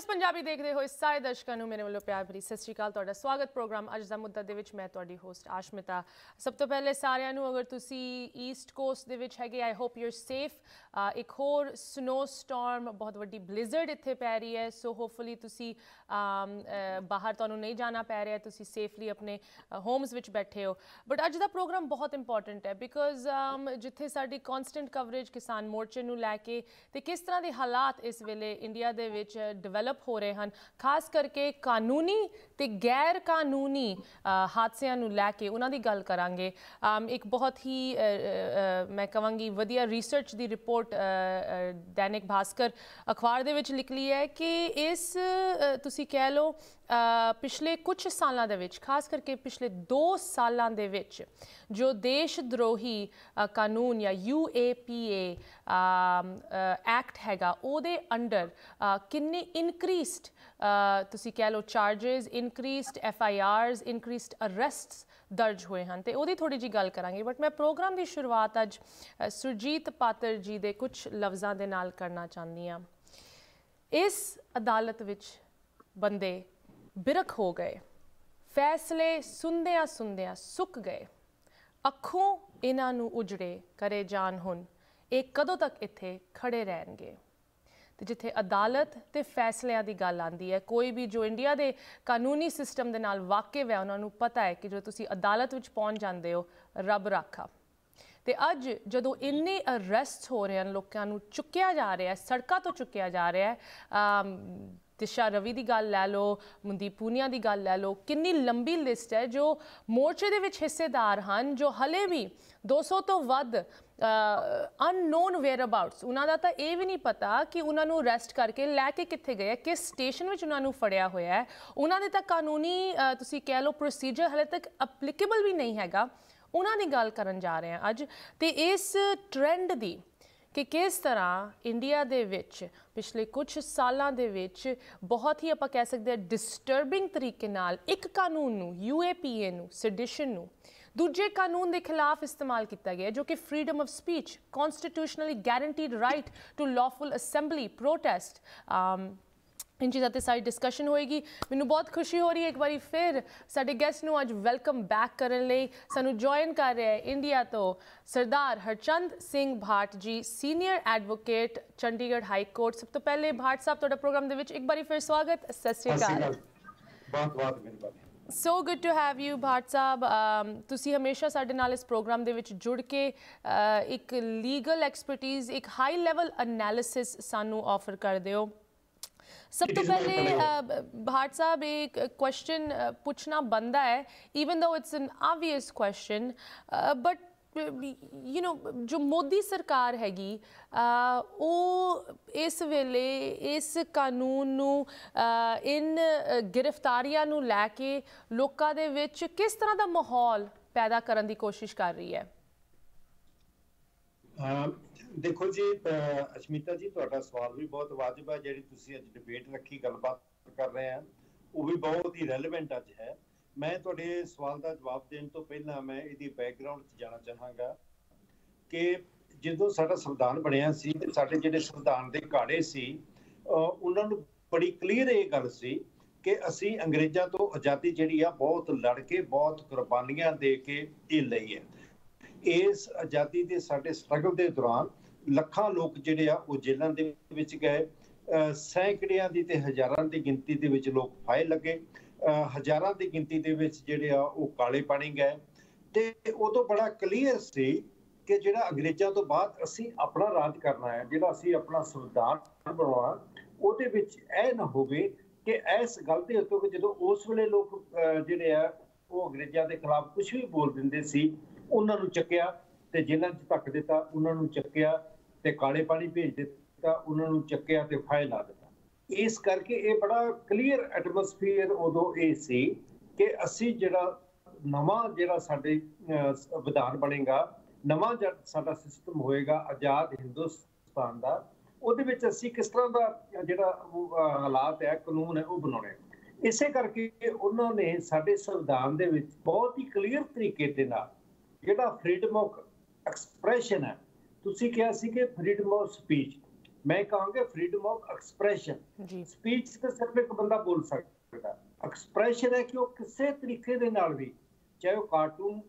ਦਸ ਪੰਜਾਬੀ ਦੇਖਦੇ ਹੋ ਇਸ ਸਾਰੇ ਦਰਸ਼ਕਾਂ ਨੂੰ ਮੇਰੇ ਵੱਲੋਂ ਪਿਆਰ ਭਰੀ ਸਤਿ ਸ਼੍ਰੀ ਅਕਾਲ। ਤੁਹਾਡਾ ਸਵਾਗਤ ਪ੍ਰੋਗਰਾਮ ਅੱਜ ਦਾ ਮੁੱਦਾ ਦੇ ਵਿੱਚ। ਮੈਂ ਤੁਹਾਡੀ ਹੋਸਟ ਆਸ਼ਮਿਤਾ। ਸਭ ਤੋਂ ਪਹਿਲੇ ਸਾਰਿਆਂ ਨੂੰ, ਅਗਰ ਤੁਸੀਂ ਈਸਟ ਕੋਸਟ ਦੇ ਵਿੱਚ ਹੈਗੇ, I hope you are safe. ਇੱਕ ਹੋਰ ਸਨੋ ਸਟਾਰਮ, ਬਹੁਤ ਵੱਡੀ ਬਲਿਜ਼ਰਡ ਇੱਥੇ ਪੈ ਰਹੀ ਹੈ, ਸੋ ਹੋਪਫੁਲੀ ਤੁਸੀਂ ਬਾਹਰ ਤੁਹਾਨੂੰ ਨਹੀਂ ਜਾਣਾ ਪੈ ਰਿਹਾ, ਤੁਸੀਂ ਸੇਫਲੀ ਆਪਣੇ ਹੋਮਸ ਵਿੱਚ ਬੈਠੇ ਹੋ। ਬਟ ਅੱਜ ਦਾ ਪ੍ਰੋਗਰਾਮ ਬਹੁਤ ਇੰਪੋਰਟੈਂਟ ਹੈ ਬਿਕੋਜ਼ ਜਿੱਥੇ ਸਾਡੀ ਕੌਨਸਟੈਂਟ ਕਵਰੇਜ ਕਿਸਾਨ ਮੋਰਚੇ ਨੂੰ ਲੈ ਕੇ ਤੇ ਕਿਸ ਤਰ੍ਹਾਂ ਦੇ ਹਾਲਾਤ ਇਸ ਵੇਲੇ ਇੰਡੀਆ ਦੇ ਵਿੱਚ ਡਿਵੈਲਪ ਹੋ ਰਹੇ ਹਨ, ਖਾਸ ਕਰਕੇ ਕਾਨੂੰਨੀ ਤੇ ਗੈਰ ਕਾਨੂੰਨੀ ਹਾਦਸਿਆਂ ਨੂੰ ਲੈ ਕੇ, ਉਹਨਾਂ ਦੀ ਗੱਲ ਕਰਾਂਗੇ। ਇੱਕ ਬਹੁਤ ਹੀ ਮੈਂ ਕਹਾਂਗੀ ਵਧੀਆ ਰਿਸਰਚ ਦੀ ਰਿਪੋਰਟ ਦੈਨਿਕ ਭਾਸਕਰ ਅਖਬਾਰ ਦੇ ਵਿੱਚ ਲਿਖਲੀ ਹੈ ਕਿ ਇਸ ਤੁਸੀਂ ਕਹਿ ਲਓ ਪਿਛਲੇ ਕੁਝ ਸਾਲਾਂ ਦੇ ਵਿੱਚ, ਖਾਸ ਕਰਕੇ ਪਿਛਲੇ 2 ਸਾਲਾਂ ਦੇ ਵਿੱਚ ਜੋ ਦੇਸ਼ ਦਰੋਹੀ ਕਾਨੂੰਨ ਜਾਂ UAPA ਐਕਟ ਹੈਗਾ, ਉਹਦੇ ਅੰਡਰ ਕਿੰਨੇ ਇਨਕਰੀਸਡ ਤੁਸੀਂ ਕਹਿ ਲਓ charges, increased FIRs, increased arrests ਦਰਜ ਹੋਏ ਹਨ ਤੇ ਉਹਦੀ ਥੋੜੀ ਜੀ ਗੱਲ ਕਰਾਂਗੇ। ਬਟ ਮੈਂ ਪ੍ਰੋਗਰਾਮ ਦੀ ਸ਼ੁਰੂਆਤ ਅੱਜ ਸੁਰਜੀਤ ਪਾਤਰ ਜੀ ਦੇ ਕੁਝ ਲਫ਼ਜ਼ਾਂ ਦੇ ਨਾਲ ਕਰਨਾ ਚਾਹੁੰਦੀ ਹਾਂ। ਇਸ ਅਦਾਲਤ ਵਿੱਚ ਬੰਦੇ बिरख हो गए, फैसले सुनदिया सुनदिया सुक गए, अखों इन्हां नू उजड़े करे जान हुन, ये कदों तक इत्थे खड़े रहणगे। तो जिथे अदालत ते फैसलियां दी गल आंदी है, कोई भी जो इंडिया दे कानूनी सिस्टम दे नाल वाकिफ है, उन्हां नू पता है कि जो तुसी अदालत विच पहुंच जांदे हो, रब राखा। तो अज जो इन्ने अरैसट हो रहे हैं, लोगों नू चुक्या जा रहा है, सड़कों तो चुक्या जा रहा है। दिशा रवि की गल लै लो, मनदीप पूनिया की गल लै लो, कितनी लंबी लिस्ट है जो मोर्चे दे विच हिस्सेदार हैं, जो हले भी 200 तो वध अननोन वेयरअबाउट्स, उन्हां दा तां ये भी नहीं पता कि उन्हां नू अरैसट करके लैके कित्थे गए, किस स्टेशन विच उन्हां नू फड़िया होया है। उन्हां दे तां कानूनी तुसीं कह लो प्रोसीजर हले तक अपलीकेबल भी नहीं हैगा। उन्हां दी गल करन जा रहे हैं अज, ते इस ट्रेंड दी कि किस तरह इंडिया दे विच पिछले कुछ सालों दे विच बहुत ही आपां कह सकते हैं डिस्टर्बिंग तरीके नाल एक कानून नू UAPA नू, सडिशन नू, दूजे कानून के खिलाफ इस्तेमाल किया गया जो कि freedom of speech, constitutionally guaranteed right to lawful assembly, protest, इन चीज़ों पर सारी डिस्कशन होएगी। मैनू बहुत खुशी हो रही है एक बार फिर साडे गेस्ट नू अज वेलकम बैक करने लई। सानू जॉइन कर रहे हैं इंडिया तो Sardar Harchand Singh Bhat ji, senior advocate, Chandigarh high court. सब तो पहले भाट साहब, तुहाडा प्रोग्राम दे विच एक बार फिर स्वागत। सत श्री अकाल। बहुत बहुत धन्यवाद। So good to have you Bhat sahab. तुसी हमेशा साडे नाल इस प्रोग्राम दे विच जुड़ के एक लीगल एक्सपर्टीज़, एक हाई लैवल अनैलिसिस सानू ऑफर कर दिओ। सब तो पहले भाट साहब, एक क्वेश्चन पूछना बनता है, even though it's an obvious question, but you know जो मोदी सरकार हैगी वो इस वेले इस कानून नू, इन गिरफ्तारियां नू लैके लोकां दे विच किस तरह दा माहौल पैदा करन दी कोशिश कर रही है? देखो जी अश्मिता जी, तुहाडा सवाल भी बहुत वाजिब है। जिहड़ी तुसीं अज डिबेट रखी, गलबात कर रहे हैं, वो भी बहुत ही रैलेवेंट अज है। मैं तुहाडे सवाल का जवाब देने तो पहला मैं इहदी बैकग्राउंड च जाना चाहांगा कि जदों साडा संविधान बनिया सी, साडे जिहड़े संविधान दे घाड़े सी, उन्हां नूं बड़ी क्लीयर ये गल सी कि असीं अंग्रेज़ां तो आज़ादी जिहड़ी आ बहुत लड़ के, बहुत कुर्बानियां दे के ये लई है। इस आज़ादी दे साडे स्ट्रगल दे दौरान ਲੱਖਾਂ ਲੋਕ ਜਿਹੜੇ ਆ ਉਹ ਜੇਲ੍ਹਾਂ ਦੇ ਵਿੱਚ ਗਏ, ਸੈਂਕੜਿਆਂ ਦੀ ਤੇ ਹਜ਼ਾਰਾਂ ਦੀ ਗਿਣਤੀ ਦੇ ਵਿੱਚ ਲੋਕ ਫਾਹੇ ਲੱਗੇ, ਹਜ਼ਾਰਾਂ ਦੀ ਗਿਣਤੀ ਦੇ ਵਿੱਚ ਜਿਹੜੇ ਆ ਉਹ ਕਾਲੇ ਪਾਣੀ ਗਏ। ਤੇ ਉਦੋਂ ਬੜਾ ਕਲੀਅਰ ਸੀ ਕਿ ਜਿਹੜਾ ਅੰਗਰੇਜ਼ਾਂ ਤੋਂ ਬਾਅਦ ਅਸੀਂ ਆਪਣਾ ਰਾਜ ਕਰਨਾ ਹੈ, ਜਿਹੜਾ ਅਸੀਂ ਆਪਣਾ ਸੰਵਿਧਾਨ ਬਣਾਉਣਾ, ਉਹਦੇ ਵਿੱਚ ਇਹ ਨਾ ਹੋਵੇ ਕਿ ਇਸ ਗੱਲ ਦੇ ਉੱਤੋਂ ਕਿ ਜਦੋਂ ਉਸ ਵੇਲੇ ਲੋਕ ਜਿਹੜੇ ਆ ਉਹ ਅੰਗਰੇਜ਼ਾਂ ਦੇ ਖਿਲਾਫ ਕੁਛ ਵੀ ਬੋਲ ਦਿੰਦੇ ਸੀ, ਉਹਨਾਂ ਨੂੰ ਚੱਕਿਆ ਤੇ ਜੇਲ੍ਹਾਂ 'ਚ ਧੱਕ ਦਿੱਤਾ, ਉਹਨਾਂ ਨੂੰ ਚੱਕਿਆ ਤੇ ਕਾਲੇ ਪਾਣੀ ਭੇਜ ਦਿੱਤਾ, ਉਹਨਾਂ ਨੂੰ ਚੱਕਿਆ ਤੇ ਫਾਹੇ ਲਾ ਦਿੱਤਾ। ਇਸ ਕਰਕੇ ਇਹ ਬੜਾ ਕਲੀਅਰ ਐਟਮੋਸਫੀਅਰ ਉਦੋਂ ਇਹ ਸੀ ਕਿ ਅਸੀਂ ਜਿਹੜਾ ਨਵਾਂ ਜਿਹੜਾ ਸਾਡੇ ਵਿਧਾਨ ਬਣੇਗਾ, ਨਵਾਂ ਜਿਹੜਾ ਸਾਡਾ ਸਿਸਟਮ ਹੋਏਗਾ ਆਜ਼ਾਦ ਹਿੰਦੁਸਤਾਨ ਦਾ, ਉਹਦੇ ਵਿੱਚ ਅਸੀਂ ਕਿਸ ਤਰ੍ਹਾਂ ਦਾ ਜਿਹੜਾ ਹਾਲਾਤ ਹੈ, ਕਾਨੂੰਨ ਹੈ, ਉਹ ਬਣਾਉਣੇ। ਇਸੇ ਕਰਕੇ ਉਹਨਾਂ ਨੇ ਸਾਡੇ ਸੰਵਿਧਾਨ ਦੇ ਵਿੱਚ ਬਹੁਤ ਹੀ ਕਲੀਅਰ ਤਰੀਕੇ ਦੇ ਨਾਲ ਜਿਹੜਾ ਫਰੀडम ਆਫ एक्सप्रेशन है, तुसी क्या सी के फ्रीडम ऑफ स्पीच, मैं कहूँगा फ्रीडम ऑफ एक्सप्रेशन। स्पीच तो सिर्फ एक बंदा बोल सकता, एक्सप्रेशन है कि वो किसी तरीके के नाल भी, चाहे वो कार्टून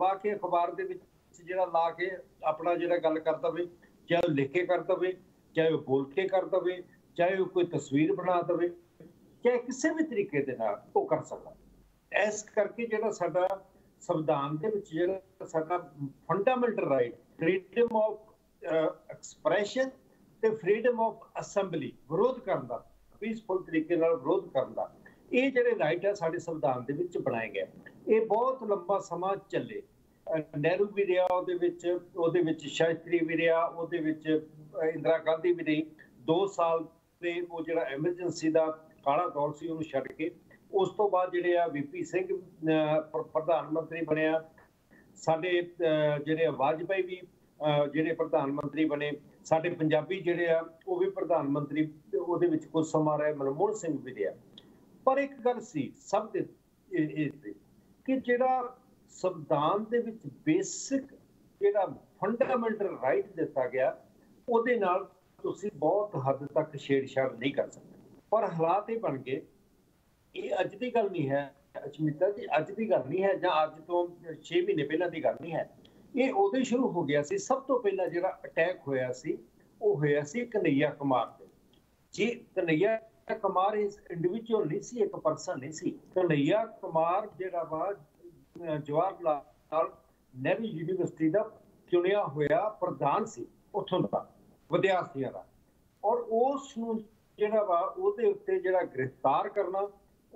वाह के अखबार दे विच जिहड़ा ला के अपना जिहड़ा गल करता वे, चाहे वो लिख के करता वे, चाहे वो बोल के करता वे, चाहे वो कोई तस्वीर बना दे, चाहे किसी भी तरीके के नाल वो कर सकता। इस करके जिहड़ा साडा संविधान दे विच जिहड़ा साडा fundamental right freedom of expression ते फ्रीडम ऑफ असैम्बली, विरोध करन दा पीसफुल तरीके नाल विरोध करन दा, ये जिहड़े राइट है साडे संविधान दे विच बनाए गए। ये बहुत लंबा समा चले, नेहरू भी रहा उहदे विच, शास्त्री भी रहा उहदे विच, इंदिरा गांधी भी रही। 2 साल ते वो जिहड़ा एमरजेंसी दा काला दौर सी उहनूं छड्ड के उस तो बाद जिहड़े आ वीपी सिंह प्रधान मंत्री बनिया, साडे जिहड़े वाजपेयी भी जिहड़े प्रधान मंत्री बने, साडे पंजाबी जिहड़े आ वो भी प्रधान मंत्री उहदे विच कुछ समा रहे, मनमोहन सिंह भी रहा। पर एक गल सी सब दे कि जिहड़ा संविधान दे विच बेसिक जिहड़ा फंडामेंटल राइट दिता गया उहदे नाल तुसीं बहुत हद तक छेड़छाड़ नहीं कर सकते। पर हालात ये बन गए, ये अज की गल नहीं है अचमिता जी, अज की गल नहीं है, जां अज तो 6 महीने पहला की गल नहीं है, ये उदों शुरू हो गया सी। सब तो पहला जिहड़ा अटैक होया सी वो होया सी कन्हैया कुमार ते। जी कन्हैया कुमार इस इंडिविजुअल नहीं सी, एक परसन नहीं सी। कन्हैया कुमार जिहड़ा वा जवाहरलाल नेहरू यूनीवर्सिटी का चुनिया होया प्रधान सी उत्थों का विद्यार्थियों का, और उस जिहड़ा वा उहदे उत्ते जिहड़ा गिरफ्तार करना,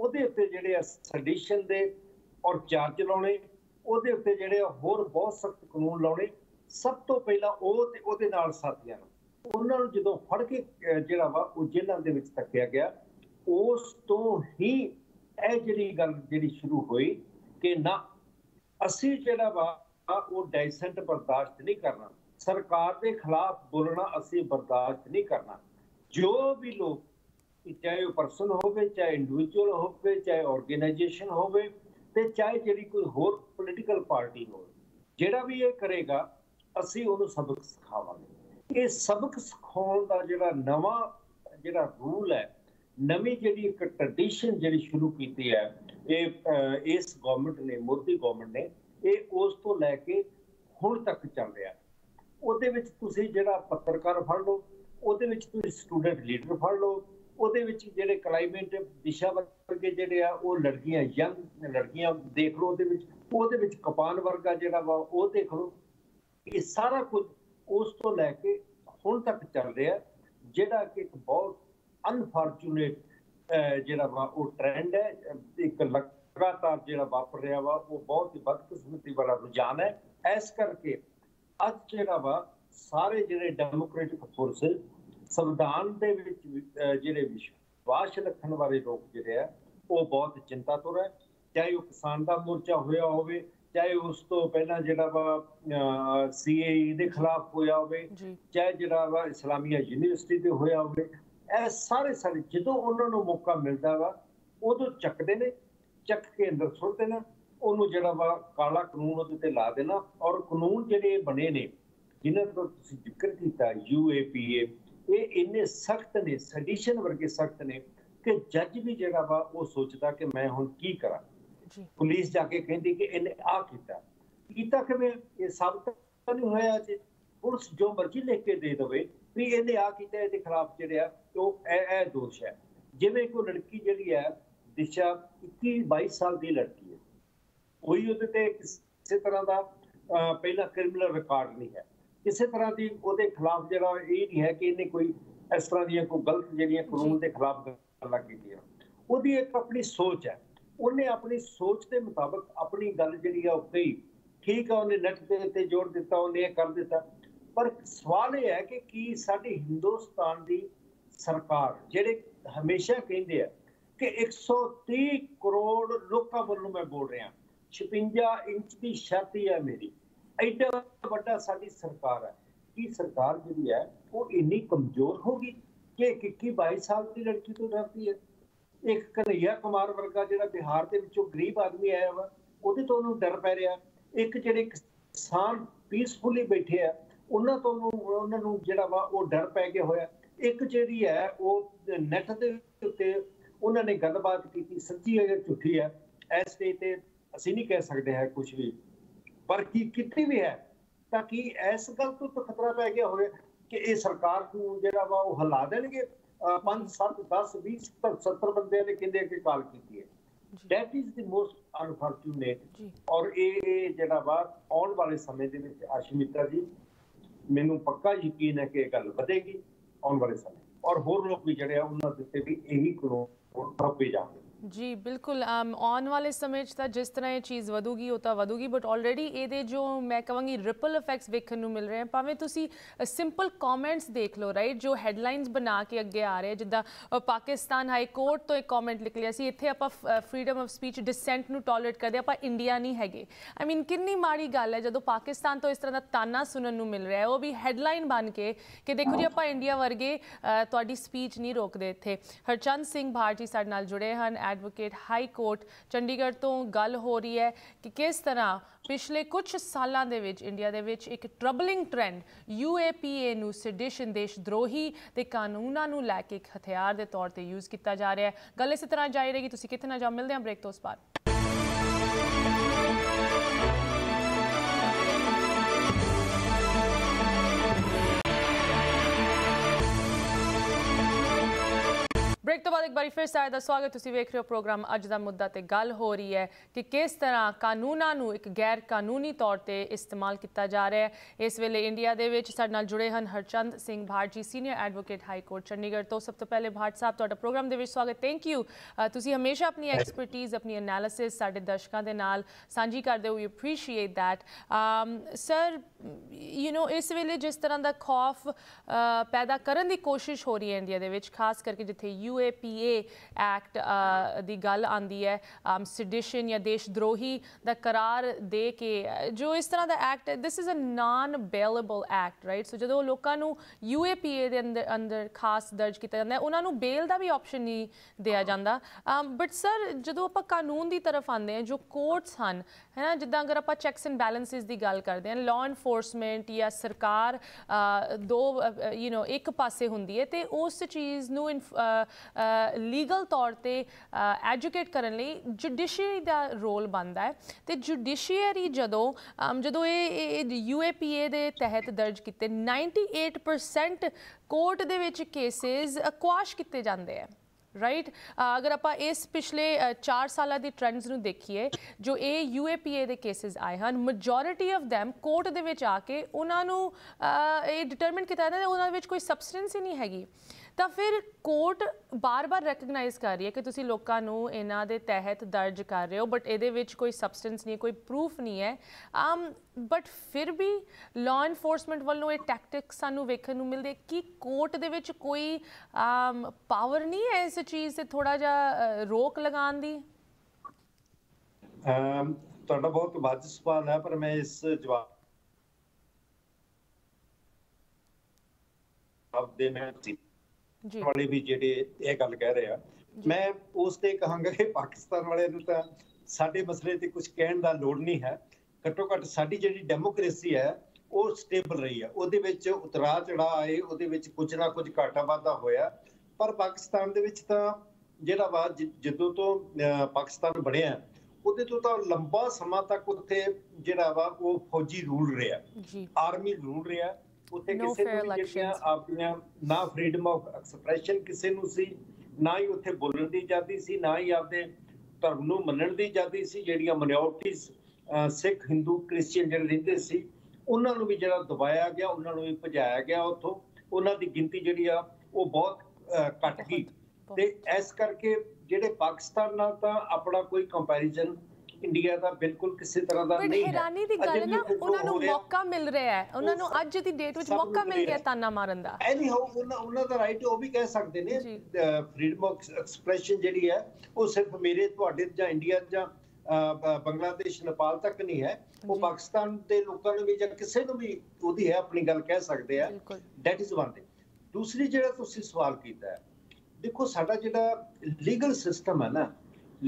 ਉਹਦੇ ਉੱਤੇ ਜਿਹੜੇ ਸੈਡੀਸ਼ਨ ਦੇ ਔਰ ਚਾਰਜ ਲਾਉਣੇ, ਉਹਦੇ ਉੱਤੇ ਜਿਹੜੇ ਹੋਰ ਬਹੁਤ ਸਖਤ ਕਾਨੂੰਨ ਲਾਉਣੇ। ਸਭ ਤੋਂ ਪਹਿਲਾਂ ਉਹ ਤੇ ਉਹਦੇ ਨਾਲ ਸਾਥੀਆਂ ਨੂੰ, ਉਹਨਾਂ ਨੂੰ ਜਦੋਂ ਫੜ ਕੇ ਜਿਹੜਾ ਵਾ ਉਹ ਜੇਲ੍ਹਾਂ ਦੇ ਵਿੱਚ ਧੱਕਿਆ ਗਿਆ, ਉਸ ਤੋਂ ਹੀ ਇਹ ਜਿਹੜੀ ਗੱਲ ਜਿਹੜੀ ਸ਼ੁਰੂ ਹੋਈ ਕਿ ਨਾ ਅਸੀਂ ਜਿਹੜਾ ਵਾ ਉਹ ਡਾਇਸੈਂਟ ਬਰਦਾਸ਼ਤ ਨਹੀਂ ਕਰਨਾ, ਸਰਕਾਰ ਦੇ ਖਿਲਾਫ ਬੋਲਣਾ ਅਸੀਂ ਬਰਦਾਸ਼ਤ ਨਹੀਂ ਕਰਨਾ। ਜੋ ਵੀ ਲੋਕ, चाहे वो परसन होवे, चाहे इंडिविजुअल होवे, चाहे ऑर्गेनाइजेशन होवे, ते चाहे जिहड़ी कोई होर पोलिटिकल पार्टी होवे, जिहड़ा भी ये करेगा असी उहनूं सबक सिखावांगे। ये सबक सिखाउण दा जिहड़ा नवा जिहड़ा रूल है, नवी जिहड़ी एक ट्रेडिशन जिहड़ी शुरू कीती है ये इस गवर्नमेंट ने, मोदी गवर्नमेंट ने, ये उस तो लैके हुण तक चल रहा। उहदे विच तुसीं जिहड़ा पत्रकार फड़ लो, उहदे विच तुसीं स्टूडेंट लीडर फड़ लो, ਉਹਦੇ ਵਿੱਚ ਜਿਹੜੇ ਕਲਾਈਮੇਟ ਦਿਸ਼ਾ ਵਰਗੇ ਜਿਹੜੇ ਆ ਉਹ ਲੜਕੀਆਂ, ਯੰਗ ਲੜਕੀਆਂ ਦੇਖ ਲਓ, ਉਹਦੇ ਵਿੱਚ ਕਪਾਨ ਵਰਗਾ ਜਿਹੜਾ ਵਾ ਉਹ ਦੇਖ ਲਓ। ਇਹ ਸਾਰਾ ਕੁਝ ਉਸ ਤੋਂ ਲੈ ਕੇ ਹੁਣ ਤੱਕ ਚੱਲ ਰਿਹਾ, ਜਿਹੜਾ ਕਿ ਇੱਕ ਬਹੁਤ ਅਨਫੋਰਚੂਨੇਟ ਜਿਹੜਾ ਵਾ ਉਹ ਟ੍ਰੈਂਡ ਹੈ, ਇੱਕ ਲਗਾਤਾਰ ਜਿਹੜਾ ਵਾਪਰ ਰਿਹਾ ਵਾ, ਉਹ ਬਹੁਤ ਹੀ ਬਦਕਿਸਮਤੀ ਵਾਲਾ ਰੁਝਾਨ ਹੈ। ਇਸ ਕਰਕੇ ਅੱਜ ਜਿਹੜਾ ਵਾ ਸਾਰੇ ਜਿਹੜੇ ਡੈਮੋਕ੍ਰੈਟਿਕ ਫੋਰਸਿਸ, संविधान के जिहड़े विश्वास रखने वाले लोग जिहड़े आ वो बहुत चिंता तो रहे, चाहे वो किसान का मोर्चा होया होवे, चाहे उस तो पहला जिहड़ा वा सीएए दे खिलाफ होया होवे, चाहे जिहड़ा वा इस्लामिया यूनीवर्सिटी ते होया होवे। ए सारे जदों उन्हां नूं मौका मिलदा वा उदों चकदे ने, चक के अंदर सुट देना, उहनूं जिहड़ा वा काला कानून उहदे ते ला देना। और कानून जिहड़े बने ने, जिन्हां दा तुसीं जिक्र कीता, यूएपीए, ये इन्ने सख्त ने, सैडिशन वर्गे सख्त ने कि जज भी जिहड़ा वा वो सोचदा कि मैं हुण की करा। पुलिस जाके कहती कि इन्हें आ कीता किवें, ये साबत नहीं होया जी, पुलिस जो मर्जी लिख के दे दवे भी इन्हें आ कीता, इहदे खिलाफ जिहड़ा वो ए दोष है। जिवें कोई लड़की जिहड़ी है दिशा 21-22 साल की लड़की है, कोई उहदे ते किसी तरह का पहला क्रिमिनल रिकॉर्ड नहीं है, किसी तरह की उहदे खिलाफ जिहड़ा ये नहीं है कि इन्हें कोई इस तरह दी कोई गलत जिहड़ियां कानून के खिलाफ गल्लां कीतियां। उहदी एक अपनी सोच है, उन्हें अपनी सोच के मुताबिक अपनी गल जिहड़ी है ओह कही, ठीक है, उन्हें नट दे उत्ते जोड़ दिता, उन्हें कर दिता। पर सवाल यह है कि साडे हिंदुस्तान की सरकार जिहड़े हमेशा कहिंदे आ कि 130 करोड़ लोगों वालों मैं बोल रहा, 56 इंच की छाती है मेरी, एडा वड्डा साडी सरकार है कि सरकार जिहड़ी है वो इन्नी कमजोर होगी कि 21-22 साल की लड़की तो डरती है। एक कन्हैया कुमार वर्गा जिहड़ा बिहार दे विचों गरीब आदमी आया वा, उहदे तों उहनूं डर पै रिहा। एक जिहड़े किसान पीसफुली बैठे आ ਉਹਨਾਂ ਤੋਂ ਉਹਨਾਂ ਨੂੰ ਜਿਹੜਾ ਵਾ ਉਹ ਡਰ ਪੈ ਗਿਆ ਹੋਇਆ। ਇੱਕ ਜਿਹੜੀ ਹੈ ਉਹ ਨੈੱਟ ਦੇ ਉੱਤੇ ਉਹਨਾਂ ਨੇ ਗੱਲਬਾਤ ਕੀਤੀ, ਸੱਚੀ ਹੈ ਜਾਂ ਝੂਠੀ ਹੈ ਇਸ ਸਟੇਜ ਤੇ ਅਸੀਂ ਨਹੀਂ ਕਹਿ ਸਕਦੇ ਹੈ ਕੁਝ ਵੀ, ਪਰ ਕੀ ਕੀਤੀ ਵੀ ਹੈ ਤਾਂ ਕਿ ਇਸ ਗੱਲ ਤੋਂ ਤਾਂ ਖਤਰਾ ਪੈ ਗਿਆ ਹੋਵੇ ਕਿ ਇਹ ਸਰਕਾਰ ਨੂੰ ਜਿਹੜਾ ਵਾ ਉਹ ਹਿਲਾ ਦੇਣਗੇ। 5 7 10 20 70 ਬੰਦਿਆਂ ਨੇ ਕਹਿੰਦੇ ਕਿ ਕਾਲ ਕੀਤੀ ਹੈ। That is the most unfortunate। और ये जड़ा बात आने वाले समय के विच आशमिता जी मैनू पक्का यकीन है कि यह गल बढ़ेगी आने वाले समय और होर लोग भी जड़े उन्होंने दिते भी यही कानून थप्पे जाएंगे। जी बिल्कुल, आने वाले समय जिस तरह ये चीज़ वधूगी वो तो वधूगी, बट ऑलरेडी ये जो मैं कहूँगी रिपल इफेक्ट्स वेखन नूं मिल रहे हैं। भावें तुसी सिंपल कॉमेंट्स देख लो, राइट, जो हैडलाइनस बना के अगे आ रहे हैं, जिदा पाकिस्तान हाई कोर्ट तो एक कॉमेंट निकलिया सी, इत्थे आपां फ्रीडम ऑफ स्पीच डिसेंट नूं टॉलरेट करदे, आपां इंडिया नहीं हैगे। आई मीन कितनी माड़ी गल है जदों पाकिस्तान तो इस तरह का ताना सुनन नूं मिल रहा है, वो भी हैडलाइन बन के कि देखो जी आपां इंडिया वर्गे तुहाडी स्पीच नहीं रोकदे। इत्थे हरचंद सिंह भारती साडे नाल जुड़े हैं, एडवोकेट हाई कोर्ट चंडीगढ़ तो गल हो रही है कि किस तरह पिछले कुछ सालों के इंडिया दे विच एक ट्रबलिंग ट्रेंड UAPA नू सडिशन देशद्रोही के कानूनों को लैके एक हथियार के तौर पर यूज़ किया जा रहा है। गल इस तरह जारी रहेगी, तुसीं कित्थे ना जाओ, मिलते हैं ब्रेक तो उस पार। ब्रेक तो बाद एक बार फिर सारे का स्वागत, तुसीं वेख रहे हो प्रोग्राम अज दा मुद्दा, ते गल हो रही है कि किस तरह कानूनों को एक गैर कानूनी तौर पर इस्तेमाल किया जा रहा है। इस वेले इंडिया दे विच साडे नाल जुड़े हैं Harchand Singh Bhat ji, senior advocate high court Chandigarh तो। सब तो पहले भाट साहब तुहाडा प्रोग्राम दे विच स्वागत, थैंक यू। तुसीं हमेशा अपनी एक्सपर्टीज़ अपनी एनालिसिस साडे दर्शकों के नाल सांझी करदे हो, we appreciate that. Sir you know इस वेले जिस तरह का खौफ पैदा करने की कोशिश हो रही है इंडिया दे विच, खास करके जिथे UAPA एक्ट दी गल आंदी है, सडिशन या देशद्रोही दा करार दे के जो इस तरह दा एक्ट है, this is a non bailable act, right. So जो लोगों को UAPA दे अंदर अंदर खास दर्ज किया जाता है, उन्होंने बेल का भी ऑप्शन नहीं दिया जाता। बट सर जो आप कानून की तरफ आते हैं, जो कोर्ट्स हैं है ना, जिदा अगर आप चैक्स एंड बैलेंसिस की गल करते हैं, लॉ एनफोर्समेंट या सरकार दो यू नो एक पासे होंगी है, तो उस चीज़ नूं लीगल तौर पर एजुकेट करने लिए जुडिशरी का रोल बनता है। तो जुडिशियरी जदों जदों UAPA के तहत दर्ज किए 98% कोर्ट दे विच केसेस क्वाश किए जाते हैं, राइट। अगर आप इस पिछले 4 साल की ट्रेंड्स नूं देखिए, जो ये UAPA के केसेस आए हैं, मजोरिटी ऑफ दैम कोर्ट के विच आके उन्होंने डिटरमिन किया जाता है उन्हां विच कोई सबसटेंस ही नहीं हैगी। तो फिर कोर्ट बार बार रैकगनाइज़ कर रही है कि तुसी लोकां नूं इन्हां दे तहत दर्ज कर रहे हो, बट इहदे विच कोई सबसटेंस नहीं है, कोई प्रूफ नहीं है। बट फिर भी लॉ एनफोर्समेंट वालों ये टैक्टिक्स सानू वेखन नूं मिलदे कि कोर्ट दे विच कोई पावर नहीं है इस चीज़ से थोड़ा जा रोक लगाउण दी। तुहाडा बहुत वाजिब सवाल है, पर मैं इस जवाब देना वाले भी जेडे ये गल कह रहे हैं, मैं उस ते कहूँगा कि पाकिस्तान वाले नूं तां साडे मसले ते कुछ कहण दा लोड़ नहीं है। घट्टो घट साडी जिहड़ी डेमोक्रेसी है वो स्टेबल रही है, उहदे विच उतरा चढ़ा आए, उहदे विच कुछ ना कुछ घाटा वाधा होया, पर पाकिस्तान दे विच तां जिहड़ा वा जदों तो पाकिस्तान बणिया उहदे तो तां लंबा समा तक उत्थे जिहड़ा वा वो फौजी रूल रहा, आर्मी रूल रहा, ਉੱਥੇ ਕਿਸੇ ਨੂੰ ਜਿਹੜੀਆਂ ਆਪਣੀਆਂ ਨਾ ਫਰੀडम ਆਫ ਐਕਸਪ੍ਰੈਸ਼ਨ ਕਿਸੇ ਨੂੰ ਸੀ, ਨਾ ਹੀ ਉੱਥੇ ਬੋਲਣ ਦੀ ਆਜ਼ਾਦੀ ਸੀ, ਨਾ ਹੀ ਆਪਦੇ ਧਰਮ ਨੂੰ ਮੰਨਣ ਦੀ ਆਜ਼ਾਦੀ ਸੀ। ਜਿਹੜੀਆਂ ਮਿਨੋਰਟੀਆਂ ਸਿੱਖ ਹਿੰਦੂ ਕ੍ਰਿਸਚੀਅਨ ਜਿਹੜੇ ਰਹਿੰਦੇ ਸੀ ਉਹਨਾਂ ਨੂੰ ਵੀ ਜਿਹੜਾ ਦਬਾਇਆ ਗਿਆ, ਉਹਨਾਂ ਨੂੰ ਵੀ ਭਜਾਇਆ ਗਿਆ ਉੱਥੋਂ, ਉਹਨਾਂ ਦੀ ਗਿਣਤੀ ਜਿਹੜੀ ਆ ਉਹ ਬਹੁਤ ਘਟ ਗਈ। ਤੇ ਇਸ ਕਰਕੇ ਜਿਹੜੇ ਪਾਕਿਸਤਾਨ ਨਾਲ ਤਾਂ ਆਪਣਾ ਕੋਈ ਕੰਪੈਰੀਜ਼ਨ ਇੰਡੀਆ ਦਾ ਬਿਲਕੁਲ ਕਿਸੇ ਤਰ੍ਹਾਂ ਦਾ ਨਹੀਂ ਹੈ। ਹੈਰਾਨੀ ਦੀ ਗੱਲ ਹੈ ਨਾ, ਉਹਨਾਂ ਨੂੰ ਮੌਕਾ ਮਿਲ ਰਿਹਾ ਹੈ, ਉਹਨਾਂ ਨੂੰ ਅੱਜ ਦੀ ਡੇਟ ਵਿੱਚ ਮੌਕਾ ਮਿਲ ਗਿਆ ਤਾਨਾ ਮਾਰਨ ਦਾ। ਐਨੀ ਹਾਊ ਉਹਨਾਂ ਦਾ ਰਾਈਟ ਉਹ ਵੀ ਕਹਿ ਸਕਦੇ ਨੇ, ਫਰੀडम ਆਫ ਐਕਸਪ੍ਰੈਸ਼ਨ ਜਿਹੜੀ ਹੈ ਉਹ ਸਿਰਫ ਮੇਰੇ ਤੁਹਾਡੇ ਜਾਂ ਇੰਡੀਆ ਜਾਂ ਬੰਗਲਾਦੇਸ਼ ਨੇਪਾਲ ਤੱਕ ਨਹੀਂ ਹੈ, ਉਹ ਪਾਕਿਸਤਾਨ ਦੇ ਲੋਕਾਂ ਨੂੰ ਵੀ ਜਾਂ ਕਿਸੇ ਨੂੰ ਵੀ ਉਹਦੀ ਹੈ ਆਪਣੀ ਗੱਲ ਕਹਿ ਸਕਦੇ ਆ। That is one thing. ਦੂਸਰੀ ਜਿਹੜਾ ਤੁਸੀਂ ਸਵਾਲ ਕੀਤਾ ਹੈ, ਦੇਖੋ ਸਾਡਾ ਜਿਹੜਾ ਲੀਗਲ ਸਿਸਟਮ ਹੈ ਨਾ,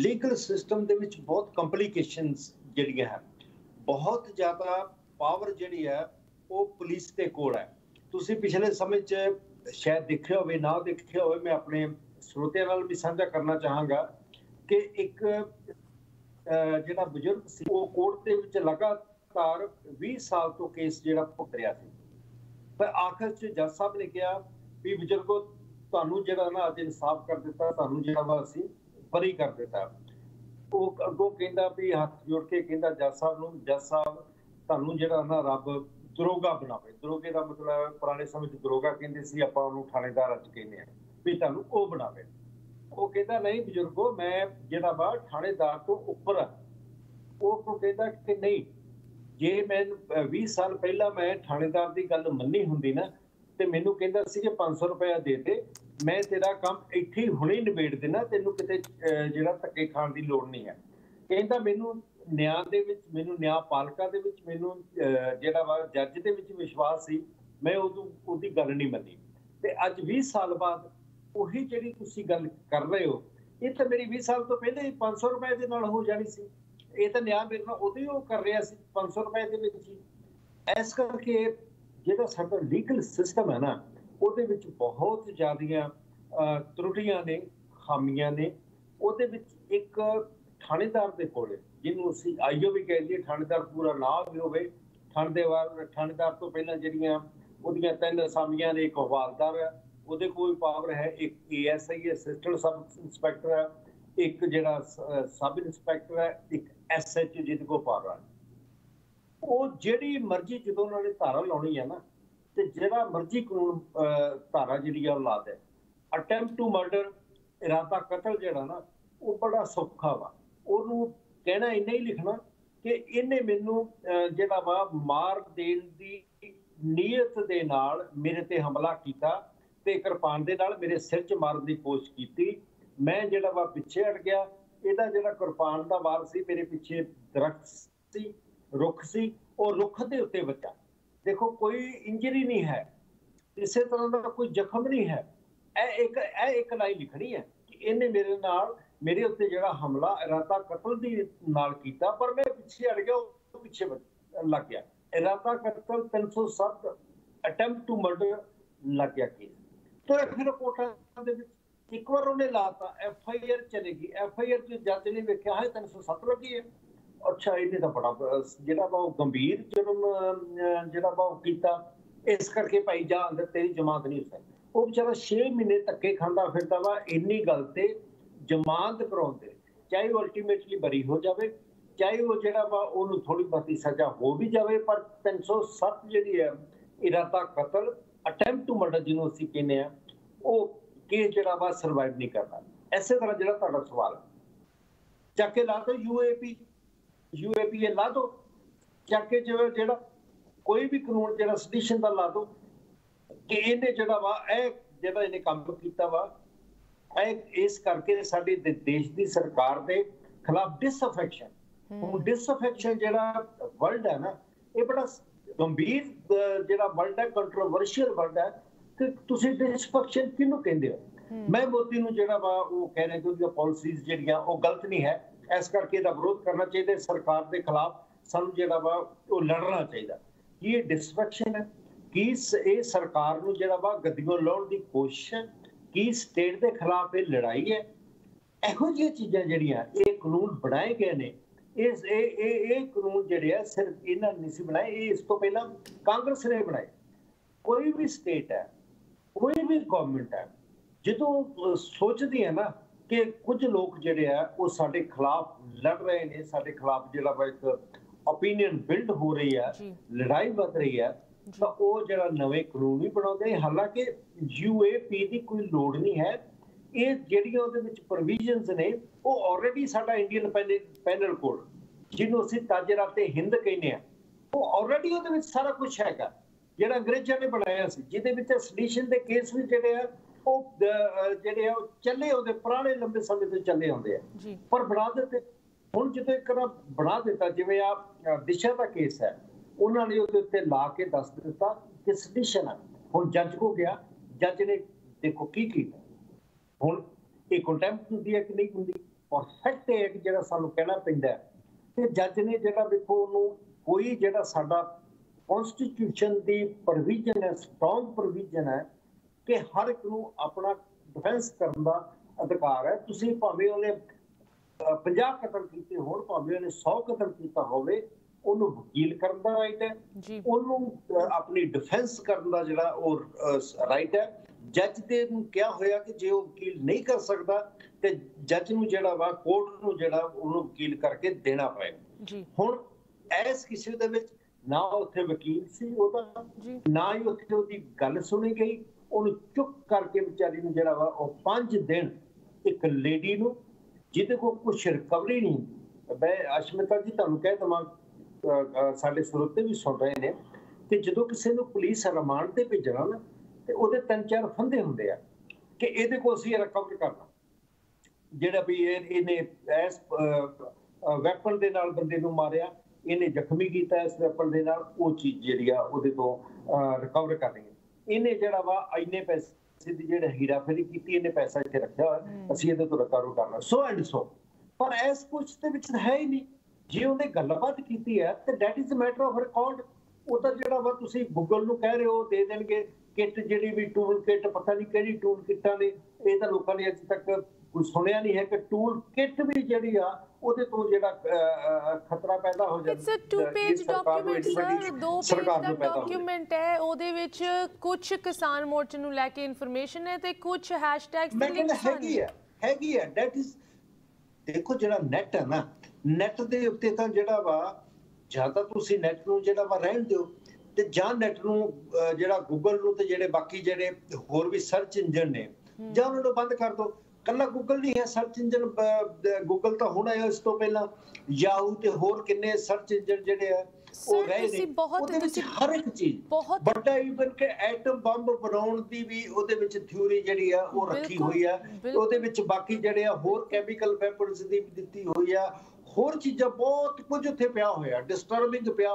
ਲੀਗਲ ਸਿਸਟਮ ਦੇ ਵਿੱਚ ਬਹੁਤ ਕੰਪਲੀਕੇਸ਼ਨਸ ਜਿਹੜੀਆਂ ਹੈ, ਬਹੁਤ ਜ਼ਿਆਦਾ ਪਾਵਰ ਜਿਹੜੀ ਹੈ ਉਹ ਪੁਲਿਸ ਦੇ ਕੋਲ ਹੈ। ਤੁਸੀਂ ਪਿਛਲੇ ਸਮੇਂ 'ਚ ਸ਼ਾਇਦ ਦੇਖਿਆ ਹੋਵੇ ਨਾ ਦੇਖਿਆ ਹੋਵੇ, ਮੈਂ ਆਪਣੇ ਸਰੋਤਿਆਂ ਨਾਲ ਵੀ ਸਾਂਝਾ ਕਰਨਾ ਚਾਹਾਂਗਾ ਕਿ ਇੱਕ ਜਿਹੜਾ ਬਜ਼ੁਰਗ ਸੀ ਉਹ ਕੋਰਟ ਦੇ ਵਿੱਚ ਲਗਾਤਾਰ 20 ਸਾਲ ਤੋਂ ਕੇਸ ਜਿਹੜਾ ਭੁਗਤ ਰਿਹਾ ਸੀ, ਪਰ ਆਖਰ 'ਚ ਜੱਜ ਸਾਹਿਬ ਨੇ ਕਿਹਾ ਵੀ ਬਜ਼ੁਰਗੋ ਤੁਹਾਨੂੰ ਜਿਹੜਾ ਨਾ ਅੱਜ ਇਨਸਾਫ ਕਰ ਦਿੱਤਾ, ਤੁਹਾਨੂੰ ਜਿਹੜਾ ਵਾ ਅਸੀਂ ਬਰੀ ਕਰ ਦਿੱਤਾ। ਉਹ ਅੱਗੋਂ ਕਹਿੰਦਾ ਵੀ ਹੱਥ ਜੋੜ ਕੇ ਕਹਿੰਦਾ ਜੱਜ ਸਾਹਿਬ ਨੂੰ, ਜੱਜ ਸਾਹਿਬ ਤੁਹਾਨੂੰ ਜਿਹੜਾ ਨਾ ਰੱਬ ਦਰੋਗਾ ਬਣਾਵੇ। ਦਰੋਗੇ ਦਾ ਮਤਲਬ ਪੁਰਾਣੇ ਸਮੇਂ 'ਚ ਦਰੋਗਾ ਕਹਿੰਦੇ ਸੀ, ਆਪਾਂ ਉਹਨੂੰ ਥਾਣੇਦਾਰ ਅੱਜ ਕਹਿੰਦੇ ਹਾਂ, ਵੀ ਤੁਹਾਨੂੰ ਉਹ ਬਣਾਵੇ। ਉਹ ਕਹਿੰਦਾ ਨਹੀਂ ਬਜ਼ੁਰਗੋ, ਮੈਂ ਜਿਹੜਾ ਵਾ ਥਾਣੇਦਾਰ ਤੋਂ ਉੱਪਰ ਆ। ਉਹ ਕਹਿੰਦਾ ਕਿ ਨਹੀਂ, ਜੇ ਮੈਂ 20 ਸਾਲ ਪਹਿਲਾਂ ਮੈਂ ਥਾਣੇਦਾਰ ਦੀ ਗੱਲ ਮੰਨੀ ਹੁੰਦੀ ਨਾ ਤੇ ਮੈਨੂੰ ਕਹਿੰਦਾ ਸੀ ਕਿ 500 ਰੁਪਇਆ ਦੇ ਦੇ, ਮੈਂ ਤੇਰਾ ਕੰਮ ਇੱਥੇ ਹੁਣੇ ਨਿਬੇੜ ਦੇਣਾ, ਤੈਨੂੰ ਕਿਤੇ ਜਿਹੜਾ ਧੱਕੇ ਖਾਣ ਦੀ ਲੋੜ ਨਹੀਂ ਹੈ। ਕਹਿੰਦਾ ਮੈਨੂੰ ਨਿਆਂ ਦੇ ਵਿੱਚ, ਮੈਨੂੰ ਨਿਆਂ ਪਾਲਿਕਾ ਦੇ ਵਿੱਚ, ਮੈਨੂੰ ਜਿਹੜਾ ਵਾ ਜੱਜ ਦੇ ਵਿੱਚ ਵਿਸ਼ਵਾਸ ਸੀ, ਮੈਂ ਉਦੋਂ ਉਹਦੀ ਗੱਲ ਨਹੀਂ ਮੰਨੀ। ਤੇ ਅੱਜ 20 ਸਾਲ ਬਾਅਦ ਉਹੀ ਜਿਹੜੀ ਤੁਸੀਂ ਗੱਲ ਕਰ ਰਹੇ ਹੋ, ਇਹ ਤਾਂ ਮੇਰੀ 20 ਸਾਲ ਤੋਂ ਪਹਿਲੇ ਹੀ 500 ਰੁਪਏ ਦੇ ਨਾਲ ਹੋ ਜਾਣੀ ਸੀ। ਇਹ ਤਾਂ ਨਿਆਂ ਮੇਰੇ ਨਾਲ ਉਦੋਂ ਹੀ ਉਹ ਕਰ ਰਿਹਾ ਸੀ 500 ਰੁਪਏ ਦੇ ਵਿੱਚ ਹੀ। ਇਸ ਕਰਕੇ ਜਿਹੜਾ ਸਾਡਾ ਲੀਗਲ ਸਿਸਟਮ ਹੈ ਨਾ, ਉਹਦੇ ਵਿੱਚ ਬਹੁਤ ਜ਼ਿਆਦੀਆਂ ਤਰੁੱਟੀਆਂ ਨੇ, ਖਾਮੀਆਂ ਨੇ। ਉਹਦੇ ਵਿੱਚ ਇੱਕ ਥਾਣੇਦਾਰ ਦੇ ਕੋਲ, ਜਿਹਨੂੰ ਅਸੀਂ ਆਈਓ ਵੀ ਕਹਿ ਲਈਏ, ਥਾਣੇਦਾਰ ਪੂਰਾ ਨਾਮ ਵੀ ਹੋਵੇ, ਥਾਣੇਦਾਰ ਤੋਂ ਪਹਿਲਾਂ ਜਿਹੜੀਆਂ ਉਹਦੀਆਂ 3 ਅਸਾਮੀਆਂ ਨੇ, ਇੱਕ ਹਵਾਲਦਾਰ ਹੈ, ਉਹਦੇ ਕੋਲ ਪਾਵਰ ਹੈ, ਇੱਕ ASI ਹੈ, ਅਸਿਸਟੈਂਟ ਸਬ ਇੰਸਪੈਕਟਰ ਹੈ, ਇੱਕ ਜਿਹੜਾ ਸਬ ਇੰਸਪੈਕਟਰ ਹੈ, ਇੱਕ SHO ਜਿਹਦੇ ਕੋਲ ਪਾਵਰ ਹੈ। ਉਹ ਜਿਹੜੀ ਮਰਜ਼ੀ ਜਦੋਂ ਉਹਨਾਂ ਨੇ ਧਾਰਾ ਲਾਉਣੀ ਹੈ ਨਾ, ਤੇ ਜਿਹੜਾ ਮਰਜ਼ੀ ਕਾਨੂੰਨ ਧਾਰਾ ਜਿਹੜੀ ਆ ਉਹ ਲਾ ਦੇ। ਅਟੈਂਪਟ ਟੂ ਮਰਡਰ, ਇਰਾਦਾ ਕਤਲ ਜਿਹੜਾ ਨਾ, ਉਹ ਬੜਾ ਸੌਖਾ ਵਾ। ਉਹਨੂੰ ਕਹਿਣਾ ਇੰਨਾ ਹੀ ਲਿਖਣਾ ਕਿ ਇਹਨੇ ਮੈਨੂੰ ਜਿਹੜਾ ਵਾ ਮਾਰ ਦੇਣ ਦੀ ਨੀਅਤ ਦੇ ਨਾਲ ਮੇਰੇ ਤੇ ਹਮਲਾ ਕੀਤਾ ਤੇ ਕਿਰਪਾਨ ਦੇ ਨਾਲ ਮੇਰੇ ਸਿਰ 'ਚ ਮਾਰਨ ਦੀ ਕੋਸ਼ਿਸ਼ ਕੀਤੀ। ਮੈਂ ਜਿਹੜਾ ਵਾ ਪਿੱਛੇ ਹਟ ਗਿਆ, ਇਹਦਾ ਜਿਹੜਾ ਕਿਰਪਾਨ ਦਾ ਵਾਰ ਸੀ, ਮੇਰੇ ਪਿੱਛੇ ਦਰਖਤ ਸੀ, ਰੁੱਖ ਸੀ, ਉਹ ਰੁੱਖ ਦੇ ਉੱਤੇ ਵੱਜਾ। ਦੇਖੋ ਕੋਈ ਇੰਜਰੀ ਨਹੀਂ ਹੈ, ਕਿਸੇ ਤਰ੍ਹਾਂ ਦਾ ਕੋਈ ਜ਼ਖਮ ਨਹੀਂ ਹੈ। ਇਹ ਇੱਕ ਲਾਈਨ ਲਿਖਣੀ ਹੈ ਕਿ ਇਹਨੇ ਮੇਰੇ ਨਾਲ, ਮੇਰੇ ਉੱਤੇ ਜਿਹੜਾ ਹਮਲਾ ਇਰਾਦਾ ਕਤਲ ਦੀ ਨਾਲ ਕੀਤਾ, ਪਰ ਮੈਂ ਪਿੱਛੇ ਹਟ ਗਿਆ, ਉਹ ਪਿੱਛੇ ਲੱਗ ਗਿਆ। ਇਰਾਦਾ ਕਤਲ 307 ਅਟੈਂਪਟ ਟੂ ਮਰਡਰ ਲੱਗ ਗਿਆ ਕੇਸ। ਤਾਂ ਫਿਰ ਕੋਟਾਂ ਦੇ ਵਿੱਚ ਇੱਕ ਵਾਰ ਉਹਨੇ ਲਾਤਾ, FIR ਚਲੇਗੀ। FIR ਤੇ ਜੱਜ ਨੇ ਵੇਖਿਆ ਹੈ 307 ਲੱਗੀ ਹੈ, ਅੱਛਾ ਇਹਨੇ ਤਾਂ ਬੜਾ ਜਿਹੜਾ ਵਾ ਉਹ ਗੰਭੀਰ ਜੁਰਮ ਜਿਹੜਾ ਵਾ ਉਹ ਕੀਤਾ, ਇਸ ਕਰਕੇ ਭਾਈ ਜਾ ਅੰਦਰ, ਤੇਰੀ ਜਮਾਨਤ ਨਹੀਂ ਹੋ ਸਕਦੀ। ਉਹ ਵਿਚਾਰਾ 6 ਮਹੀਨੇ ਧੱਕੇ ਖਾਂਦਾ ਫਿਰਦਾ ਵਾ, ਇੰਨੀ ਗੱਲ ਤੇ ਜਮਾਨਤ ਕਰਾਉਂਦੇ, ਚਾਹੇ ਉਹ ਅਲਟੀਮੇਟਲੀ ਬਰੀ ਹੋ ਜਾਵੇ, ਚਾਹੇ ਉਹ ਜਿਹੜਾ ਵਾ ਉਹਨੂੰ ਥੋੜੀ ਬਹੁਤੀ ਸਜ਼ਾ ਹੋ ਵੀ ਜਾਵੇ, ਪਰ 307 ਜਿਹੜੀ ਹੈ ਇਰਾਦਾ ਕਤਲ ਅਟੈਂਪਟ ਟੂ ਮਰਡਰ ਜਿਹਨੂੰ ਅਸੀਂ ਕਹਿੰਦੇ ਆ, ਉਹ ਕੇਸ ਜਿਹੜਾ ਵਾ ਸਰਵਾਈਵ ਨਹੀਂ ਕਰਦਾ। ਇਸੇ ਤਰ੍ਹਾਂ ਜਿਹੜਾ ਤੁਹਾਡਾ ਸਵਾਲ ਚੱਕ ਕੇ ਲਾ ਦੋ UAP ਲਾ ਦੋ, ਚੱਕ ਕੇ ਜਿਹੜਾ ਕੋਈ ਵੀ ਕਾਨੂੰਨ ਜਿਹੜਾ ਸੈਡੀਸ਼ਨ ਦਾ ਲਾ ਦੋ ਕਿ ਇਹਨੇ ਜਿਹੜਾ ਵਾ ਇਹ ਜਿਹੜਾ ਇਹਨੇ ਕੰਮ ਕੀਤਾ ਵਾ, ਇਹ ਇਸ ਕਰਕੇ ਸਾਡੇ ਦੇਸ਼ ਦੀ ਸਰਕਾਰ ਦੇ ਖਿਲਾਫ ਡਿਸਅਫੈਕਸ਼ਨ। ਹੁਣ ਡਿਸਅਫੈਕਸ਼ਨ ਜਿਹੜਾ ਵਰਲਡ ਹੈ ਨਾ, ਇਹ ਬੜਾ ਗੰਭੀਰ ਜਿਹੜਾ ਵਰਲਡ ਹੈ, ਕੰਟਰੋਵਰਸ਼ੀਅਲ ਵਰਲਡ ਹੈ ਕਿ ਤੁਸੀਂ ਡਿਸਅਫੈਕਸ਼ਨ ਕਿਹਨੂੰ ਕਹਿੰਦੇ ਹੋ। ਮੈਂ ਮੋਦੀ ਨੂੰ ਜਿਹੜਾ ਵਾ ਉਹ ਕਹਿ ਰਿਹਾ ਕਿ ਉਹਦੀਆਂ ਪਾਲਿਸੀਜ਼ ਜਿਹੜੀਆਂ ਉਹ ਗਲਤ ਨਹੀਂ ਹੈ, ਇਸ ਕਰਕੇ ਇਹਦਾ ਵਿਰੋਧ ਕਰਨਾ ਚਾਹੀਦਾ। ਸਰਕਾਰ ਦੇ ਖਿਲਾਫ ਸਾਨੂੰ ਜਿਹੜਾ ਵਾ ਉਹ ਲੜਨਾ ਚਾਹੀਦਾ। ਕੀ ਇਹ ਡਿਸਫੈਕਸ਼ਨ ਹੈ? ਕੀ ਇਹ ਸਰਕਾਰ ਨੂੰ ਜਿਹੜਾ ਵਾ ਗੱਦੀਆਂ ਲਾਉਣ ਦੀ ਕੋਸ਼ਿਸ਼ ਹੈ? ਕੀ ਸਟੇਟ ਦੇ ਖਿਲਾਫ ਇਹ ਲੜਾਈ ਹੈ? ਇਹੋ ਜਿਹੀਆਂ ਚੀਜ਼ਾਂ ਜਿਹੜੀਆਂ ਇਹ ਕਾਨੂੰਨ ਬਣਾਏ ਗਏ ਨੇ, ਇਹ ਕਾਨੂੰਨ ਜਿਹੜੇ ਆ ਸਿਰਫ ਇਹਨਾਂ ਨੇ ਸੀ ਬਣਾਏ, ਇਹ ਇਸ ਤੋਂ ਪਹਿਲਾਂ ਕਾਂਗਰਸ ਨੇ ਬਣਾਏ। ਕੋਈ ਵੀ ਸਟੇਟ ਹੈ, ਕੋਈ ਵੀ ਗਵਰਨਮੈਂਟ ਹੈ, ਜਦੋਂ ਸੋਚਦੀ ਹੈ ਨਾ ਕਿ ਕੁਝ ਲੋਕ ਜਿਹੜੇ ਆ ਉਹ ਸਾਡੇ ਖਿਲਾਫ ਲੜ ਰਹੇ ਨੇ, ਸਾਡੇ ਖਿਲਾਫ ਜਿਹੜਾ ਵਾ ਇੱਕ ਓਪੀਨੀਅਨ ਬਿਲਡ ਹੋ ਰਹੀ ਆ, ਲੜਾਈ ਵੱਧ ਰਹੀ ਆ, ਤਾਂ ਉਹ ਜਿਹੜਾ ਨਵੇਂ ਕਾਨੂੰਨ ਵੀ ਬਣਾਉਂਦੇ। ਹਾਲਾਂਕਿ UAP ਦੀ ਕੋਈ ਲੋੜ ਨਹੀਂ ਹੈ, ਇਹ ਜਿਹੜੀਆਂ ਉਹਦੇ ਵਿੱਚ ਪ੍ਰੋਵੀਜ਼ਨਸ ਨੇ ਉਹ ਆਲਰੇਡੀ ਸਾਡਾ ਇੰਡੀਅਨ ਪੈਨਲ ਕੋਡ, ਜਿਹਨੂੰ ਅਸੀਂ ਤਾਜਰਾਤੇ ਹਿੰਦ ਕਹਿੰਦੇ ਆ, ਉਹ ਆਲਰੇਡੀ ਉਹਦੇ ਵਿੱਚ ਸਾਰਾ ਕੁਝ ਹੈਗਾ ਜਿਹੜਾ ਅੰਗਰੇਜ਼ਾਂ ਨੇ ਬਣਾਇਆ ਸੀ, ਜਿਹਦੇ ਵਿੱਚ ਸੈਡੀਸ਼ਨ ਦੇ ਕੇਸ ਵੀ ਜਿਹੜੇ ਆ ਉਹ ਜਿਹੜੇ ਆ ਉਹ ਚੱਲੇ ਆਉਂਦੇ, ਪੁਰਾਣੇ ਲੰਬੇ ਸਮੇਂ ਤੋਂ ਚੱਲੇ ਆਉਂਦੇ ਆ, ਪਰ ਬਣਾ ਦਿੱਤੇ। ਹੁਣ ਜਦੋਂ ਇੱਕ ਬਣਾ ਦਿੱਤਾ, ਜਿਵੇਂ ਆ ਦਿਸ਼ਾ ਦਾ ਕੇਸ ਹੈ, ਉਹਨਾਂ ਨੇ ਉਹਦੇ ਉੱਤੇ ਲਾ ਕੇ ਦੱਸ ਦਿੱਤਾ ਕਿ ਸੈਡੀਸ਼ਨ ਆ। ਹੁਣ ਜੱਜ ਕੋ ਗਿਆ, ਜੱਜ ਨੇ ਦੇਖੋ ਕੀ ਕੀਤਾ। ਹੁਣ ਇਹ ਕੰਟੈਂਪਟ ਹੁੰਦੀ ਹੈ ਕਿ ਨਹੀਂ ਹੁੰਦੀ, ਪਰਫੈਕਟ ਐਕਟ ਜਿਹੜਾ ਸਾਨੂੰ ਕਹਿਣਾ ਪੈਂਦਾ, ਤੇ ਜੱਜ ਨੇ ਜਿਹੜਾ ਵੇਖੋ ਉਹਨੂੰ ਕੋਈ ਜਿਹੜਾ ਸਾਡਾ कॉन्स्टिट्यूशन की प्रोविजन है, स्ट्रॉन्ग प्रोविजन है कि हर एक को अपना डिफेंस करने का अधिकार है। तुसी भावें उन्हें 50 कतल किए होण, भावें उन्हें 100 कतल किया होवे, उन्होंने वकील करने का राइट है, उन्होंने अपनी डिफेंस करने का जिहड़ा वो राइट है। जज दे नूं किहा होया कि जे वो वकील नहीं कर सकता तो जज नूं जिहड़ा वा कोर्ट नूं जिहड़ा उन्होंने वकील करके देना पएगा। हुण इस किसे दे विच ना उत्थे वकील सी ओहदा, ना ही उत्थे ओहदी गल सुनी गई। उन्होंने चुप करके बेचारी नूं जिहड़ा वा ओह 5 दिन एक लेडी नूं जिहदे कोल कुछ रिकवरी नहीं। मैं अश्मिता जी तुहानूं कह दवां, साडे स्रोते भी सुन रहे हैं कि जदों किसी नूं पुलिस रिमांड ते भेजना ना ते उहदे 3-4 फंदे हुंदे आ कि इहदे कोल असीं रिकवर करना, जिहड़ा भी इहने इस वैपन दे नाल बंदे नूं मारिया, इहने जख्मी कीता इस वैपन दे नाल, वो चीज़ जिहड़ी आ उहदे तों रिकवर करनी है। इन्हें जिहड़ा वा इन्ने पैसे दी जिहड़ा हीराफेरी कीती, इन्ने पैसा इत्थे रखिया होया, असीं इहदे तों रिकवर करना, सो एंड सो। पर इस कुछ ते विच है ही नहीं। जे उहने गल्लबात कीती है तो that is matter of record. वो तो जिहड़ा वा तुसीं गूगल नूं कह रहे हो दे देणगे किट, जिहड़ी भी टूल किट, पता नहीं किहड़ी टूल किटां ने, इह तां लोकां ने अजे तक कुछ सुनिया नहीं है कि टूल किट भी जिहड़ी आ ਉਹਦੇ ਤੋਂ ਜਿਹੜਾ ਖਤਰਾ ਪੈਦਾ ਹੋ ਜਾਂਦਾ। It's a two page document sir, 2 page ਦਾ ਡਾਕੂਮੈਂਟ ਹੈ, ਉਹਦੇ ਵਿੱਚ ਕੁਝ ਕਿਸਾਨ ਮੋਰਚੇ ਨੂੰ ਲੈ ਕੇ ਇਨਫੋਰਮੇਸ਼ਨ ਹੈ ਤੇ ਕੁਝ ਹੈਸ਼ਟੈਗਸ ਦੇ ਲਿੰਕ ਹਨ। ਹੈਗੀ ਹੈ ਦੈਟ ਇਜ਼, ਦੇਖੋ ਜਿਹੜਾ ਨੈਟ ਹੈ ਨਾ, ਨੈਟ ਦੇ ਉੱਤੇ ਤਾਂ ਜਿਹੜਾ ਵਾ ਜਾਂ ਤਾਂ ਤੁਸੀਂ ਨੈਟ ਨੂੰ ਜਿਹੜਾ ਵਾ ਰਹਿਣ ਦਿਓ ਤੇ ਜਾਂ ਨੈਟ ਨੂੰ ਜਿਹੜਾ ਗੂਗਲ ਨੂੰ ਤੇ ਜਿਹੜੇ ਬਾਕੀ ਜਿਹੜੇ ਹੋਰ ਵੀ ਸਰਚ ਇੰਜਨ ਨੇ ਜਾਂ ਉਹਨਾਂ ਨੂੰ ਬੰਦ ਕਰ ਦਿਓ। ਕੱਲਾ ਗੂਗਲ ਨਹੀਂ ਹੈ ਸਰਚ ਇੰਜਨ, ਗੂਗਲ ਤਾਂ ਹੁਣ ਆਇਆ, ਇਸ ਤੋਂ ਪਹਿਲਾਂ ਯਾਹੂ ਤੇ ਹੋਰ ਕਿੰਨੇ ਸਰਚ ਇੰਜਨ ਜਿਹੜੇ ਆ ਉਹ ਰਹੇ ਨੇ। ਉਹਦੇ ਵਿੱਚ ਹਰ ਇੱਕ ਚੀਜ਼ ਵੱਡਾ ਈਵਨ ਕਿ ਐਟਮ ਬੰਬ ਬਣਾਉਣ ਦੀ ਵੀ ਉਹਦੇ ਵਿੱਚ ਥਿਊਰੀ ਜਿਹੜੀ ਆ ਉਹ ਰੱਖੀ ਹੋਈ ਆ, ਉਹਦੇ ਵਿੱਚ ਬਾਕੀ ਜਿਹੜੇ ਆ ਹੋਰ ਕੈਮੀਕਲ ਵੈਪਨਸ ਦੀ ਵੀ ਦਿੱਤੀ ਹੋਈ ਆ, ਹੋਰ ਚੀਜ਼ਾਂ ਬਹੁਤ ਕੁਝ ਉੱਥੇ ਪਿਆ ਹੋਇਆ, ਡਿਸਟਰਬਿੰਗ ਪਿਆ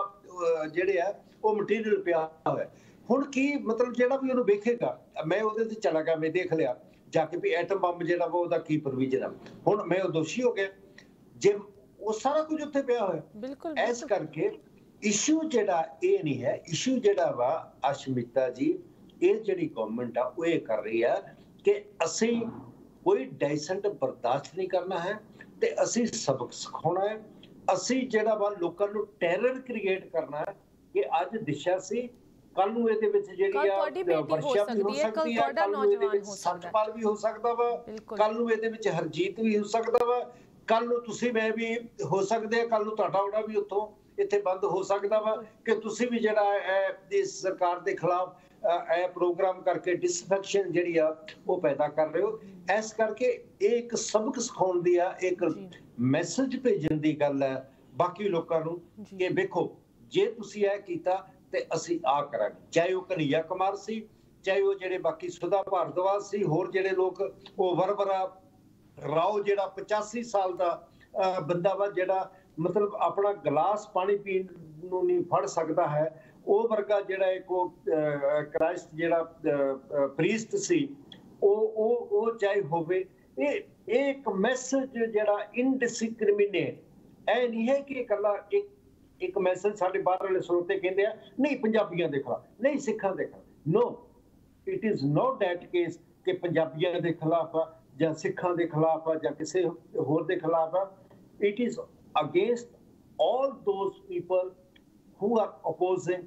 ਜਿਹੜੇ ਆ ਉਹ ਮਟੀਰੀਅਲ ਪਿਆ ਹੋਇਆ। ਹੁਣ ਕੀ ਮਤਲਬ ਜਿਹੜਾ ਵੀ ਉਹਨੂੰ ਵੇਖੇਗਾ, ਮੈਂ ਉਹਦੇ ਤੇ ਚਲਾ ਗਿਆ, ਮੈਂ ਦੇਖ ਲਿਆ जाके भी एटम बंब जिहड़ा वा उहदा की प्रोविजन है। हुण मैं दोषी हो गया जे वो सारा कुछ उत्थे पिया होया। इस करके इशू जिहड़ा ये नहीं है, इशू जिहड़ा वा अश्मिता जी ये जिहड़ी गवर्नमेंट आ वो ये कर रही है कि असी कोई डाइसेंट बर्दाश्त नहीं करना है ते असी सबक सिखाउणा है, असी जिहड़ा वा लोकां नूं टेरर क्रिएट करना है कि अज दिशा सी ਕੱਲ ਨੂੰ ਇਹਦੇ ਵਿੱਚ ਜਿਹੜੀ ਆ ਵਰਸ਼ਾ ਵੀ ਹੋ ਸਕਦੀ ਹੈ, ਕੱਲ ਨੂੰ ਇਹਦੇ ਵਿੱਚ ਸਤਪਾਲ ਵੀ ਹੋ ਸਕਦਾ ਵਾ, ਕੱਲ ਨੂੰ ਇਹਦੇ ਵਿੱਚ ਹਰਜੀਤ ਵੀ ਹੋ ਸਕਦਾ ਵਾ, ਕੱਲ ਨੂੰ ਤੁਸੀਂ ਮੈਂ ਵੀ ਹੋ ਸਕਦੇ ਆ, ਕੱਲ ਨੂੰ ਤੁਹਾਡਾ ਉਹਦਾ ਵੀ ਉੱਥੋਂ ਇੱਥੇ ਬੰਦ ਹੋ ਸਕਦਾ ਵਾ ਕਿ ਤੁਸੀਂ ਵੀ ਜਿਹੜਾ ਇਸ ਸਰਕਾਰ ਦੇ ਖਿਲਾਫ ਇਹ ਪ੍ਰੋਗਰਾਮ ਕਰਕੇ ਡਿਸਫੈਕਸ਼ਨ ਜਿਹੜੀ ਆ ਉਹ ਪੈਦਾ ਕਰ ਰਹੇ ਹੋ। ਇਸ ਕਰਕੇ ਇਹ ਇੱਕ ਸਬਕ ਸਿਖਾਉਣ ਦੀ ਆ, ਇੱਕ ਮੈਸੇਜ ਭੇਜਣ ਦੀ ਗੱਲ ਹੈ ਬਾਕੀ ਲੋਕਾਂ ਨੂੰ ਕਿ ਵੇਖੋ ਜੇ ਤੁਸੀਂ ਇਹ ਕੀਤਾ ਤੇ ਅਸੀਂ ਆ ਕਰਾਂਗੇ, ਚਾਹੇ ਉਹ ਕਨਈਆ ਕੁਮਾਰ ਸੀ, ਚਾਹੇ ਉਹ ਜਿਹੜੇ ਬਾਕੀ ਸੁਧਾ ਭਾਰਦਵਾਜ ਸੀ, ਹੋਰ ਜਿਹੜੇ ਲੋਕ ਉਹ ਵਰਵਰਾ ਰਾਓ ਜਿਹੜਾ 85 ਸਾਲ ਦਾ ਬੰਦਾ ਵਾ ਜਿਹੜਾ ਮਤਲਬ ਆਪਣਾ ਗਲਾਸ ਪਾਣੀ ਪੀਣ ਨੂੰ ਨਹੀਂ ਫੜ ਸਕਦਾ ਹੈ, ਉਹ ਵਰਗਾ ਜਿਹੜਾ ਇੱਕ ਉਹ ਕ੍ਰਾਈਸਟ ਜਿਹੜਾ ਪ੍ਰੀਸਟ ਸੀ ਉਹ ਚਾਹੇ ਹੋਵੇ। ਇਹ ਇੱਕ ਮੈਸੇਜ ਜਿਹੜਾ ਇਨਡਿਸਕ੍ਰਿਮੀਨੇਟ ਇਹ ਨਹੀਂ ਹੈ ਕਿ ਇਕੱਲਾ ਇੱਕ ਮੈਸੇਜ ਸਾਡੇ ਬਾਹਰ ਵਾਲੇ ਸਰੋਤੇ ਕਹਿੰਦੇ ਆ ਨਹੀਂ ਪੰਜਾਬੀਆਂ ਦੇ ਖਿਲਾਫ, ਨਹੀਂ ਸਿੱਖਾਂ ਦੇ ਖਿਲਾਫ, no it is not that case ਕਿ ਪੰਜਾਬੀਆਂ ਦੇ ਖਿਲਾਫ ਆ ਜਾਂ ਸਿੱਖਾਂ ਦੇ ਖਿਲਾਫ ਆ ਜਾਂ ਕਿਸੇ ਹੋਰ ਦੇ ਖਿਲਾਫ ਆ। It is against all those people who are opposing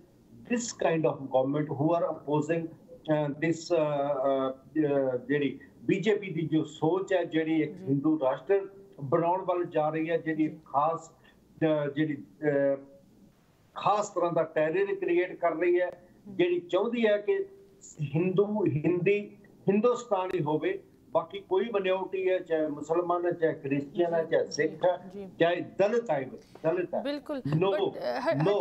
this kind of government, who are opposing this ਜਿਹੜੀ ਬੀਜੇਪੀ ਦੀ ਜੋ ਸੋਚ ਹੈ ਜਿਹੜੀ ਇੱਕ ਹਿੰਦੂ ਰਾਸ਼ਟਰ ਬਣਾਉਣ ਵੱਲ ਜਾ ਰਹੀ ਹੈ, ਜਿਹੜੀ ਜਿਹੜੀ ਖਾਸ ਤਰ੍ਹਾਂ ਦਾ ਟੈਰਰ ਕ੍ਰੀਏਟ ਕਰ ਰਹੀ ਹੈ, ਜਿਹੜੀ ਚਾਹੁੰਦੀ ਹੈ ਕਿ ਹਿੰਦੂ ਹਿੰਦੀ ਹਿੰਦੁਸਤਾਨੀ ਹੋਵੇ, ਬਾਕੀ ਕੋਈ ਮਿਨੋਰਟੀ ਹੈ ਚਾਹੇ ਮੁਸਲਮਾਨ ਹੈ, ਚਾਹੇ ਕ੍ਰਿਸਚੀਅਨ ਹੈ, ਚਾਹੇ ਸਿੱਖ ਹੈ, ਚਾਹੇ ਦਲਿਤ ਹੈ, ਬਿਲਕੁਲ ਨੋ ਨੋ।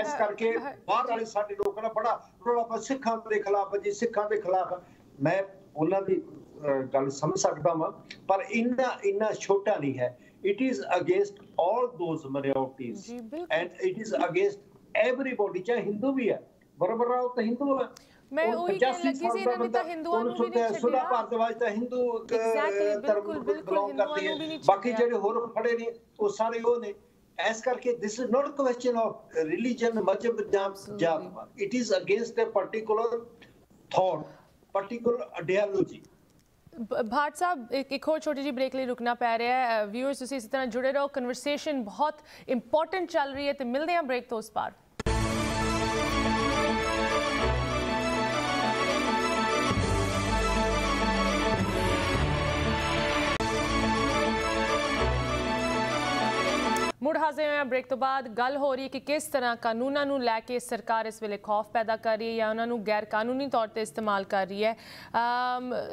ਇਸ ਕਰਕੇ ਬਾਹਰ ਵਾਲੇ ਸਾਡੇ ਲੋਕਾਂ ਦਾ ਬੜਾ ਰੌਲਾ ਪਾ ਸਿੱਖਾਂ ਦੇ ਖਿਲਾਫ ਜੀ, ਸਿੱਖਾਂ ਦੇ ਖਿਲਾਫ। ਮੈਂ ਉਹਨਾਂ ਦੀ ਗੱਲ ਸਮਝ ਸਕਦਾ ਵਾਂ ਪਰ ਇੰਨਾ ਛੋਟਾ ਨਹੀਂ ਹੈ। It is against all those minorities and it is against everybody, चाहे हिंदू भी है, बराबर आओ तो हिंदू है। मैं वही कहने लगी थी, इन्होंने तो हिंदुओं को भी नहीं छोड़ा, भारतवाज तो हिंदू धर्म को बिलोंग करती है, बाकी जो होर खड़े ने वो सारे वो ने ऐस करके this is not question of religion मजहब जात, it is against a particular thought, particular ideology. Bhat साहब एक और छोटी जी ब्रेक लिए रुकना पै रहा है, व्यूअर्स तुसी इसी तरह जुड़े रहो, कन्वर्सेशन बहुत इंपॉर्टेंट चल रही है, तो मिलते हैं ब्रेक तो उस पार। मुड़ हाजिर हैं ब्रेक तो बाद। गल हो रही है कि किस तरह कानूनों को लैके सरकार इस वेले खौफ पैदा कर रही है या उन्होंने गैर कानूनी तौर पर इस्तेमाल कर रही है।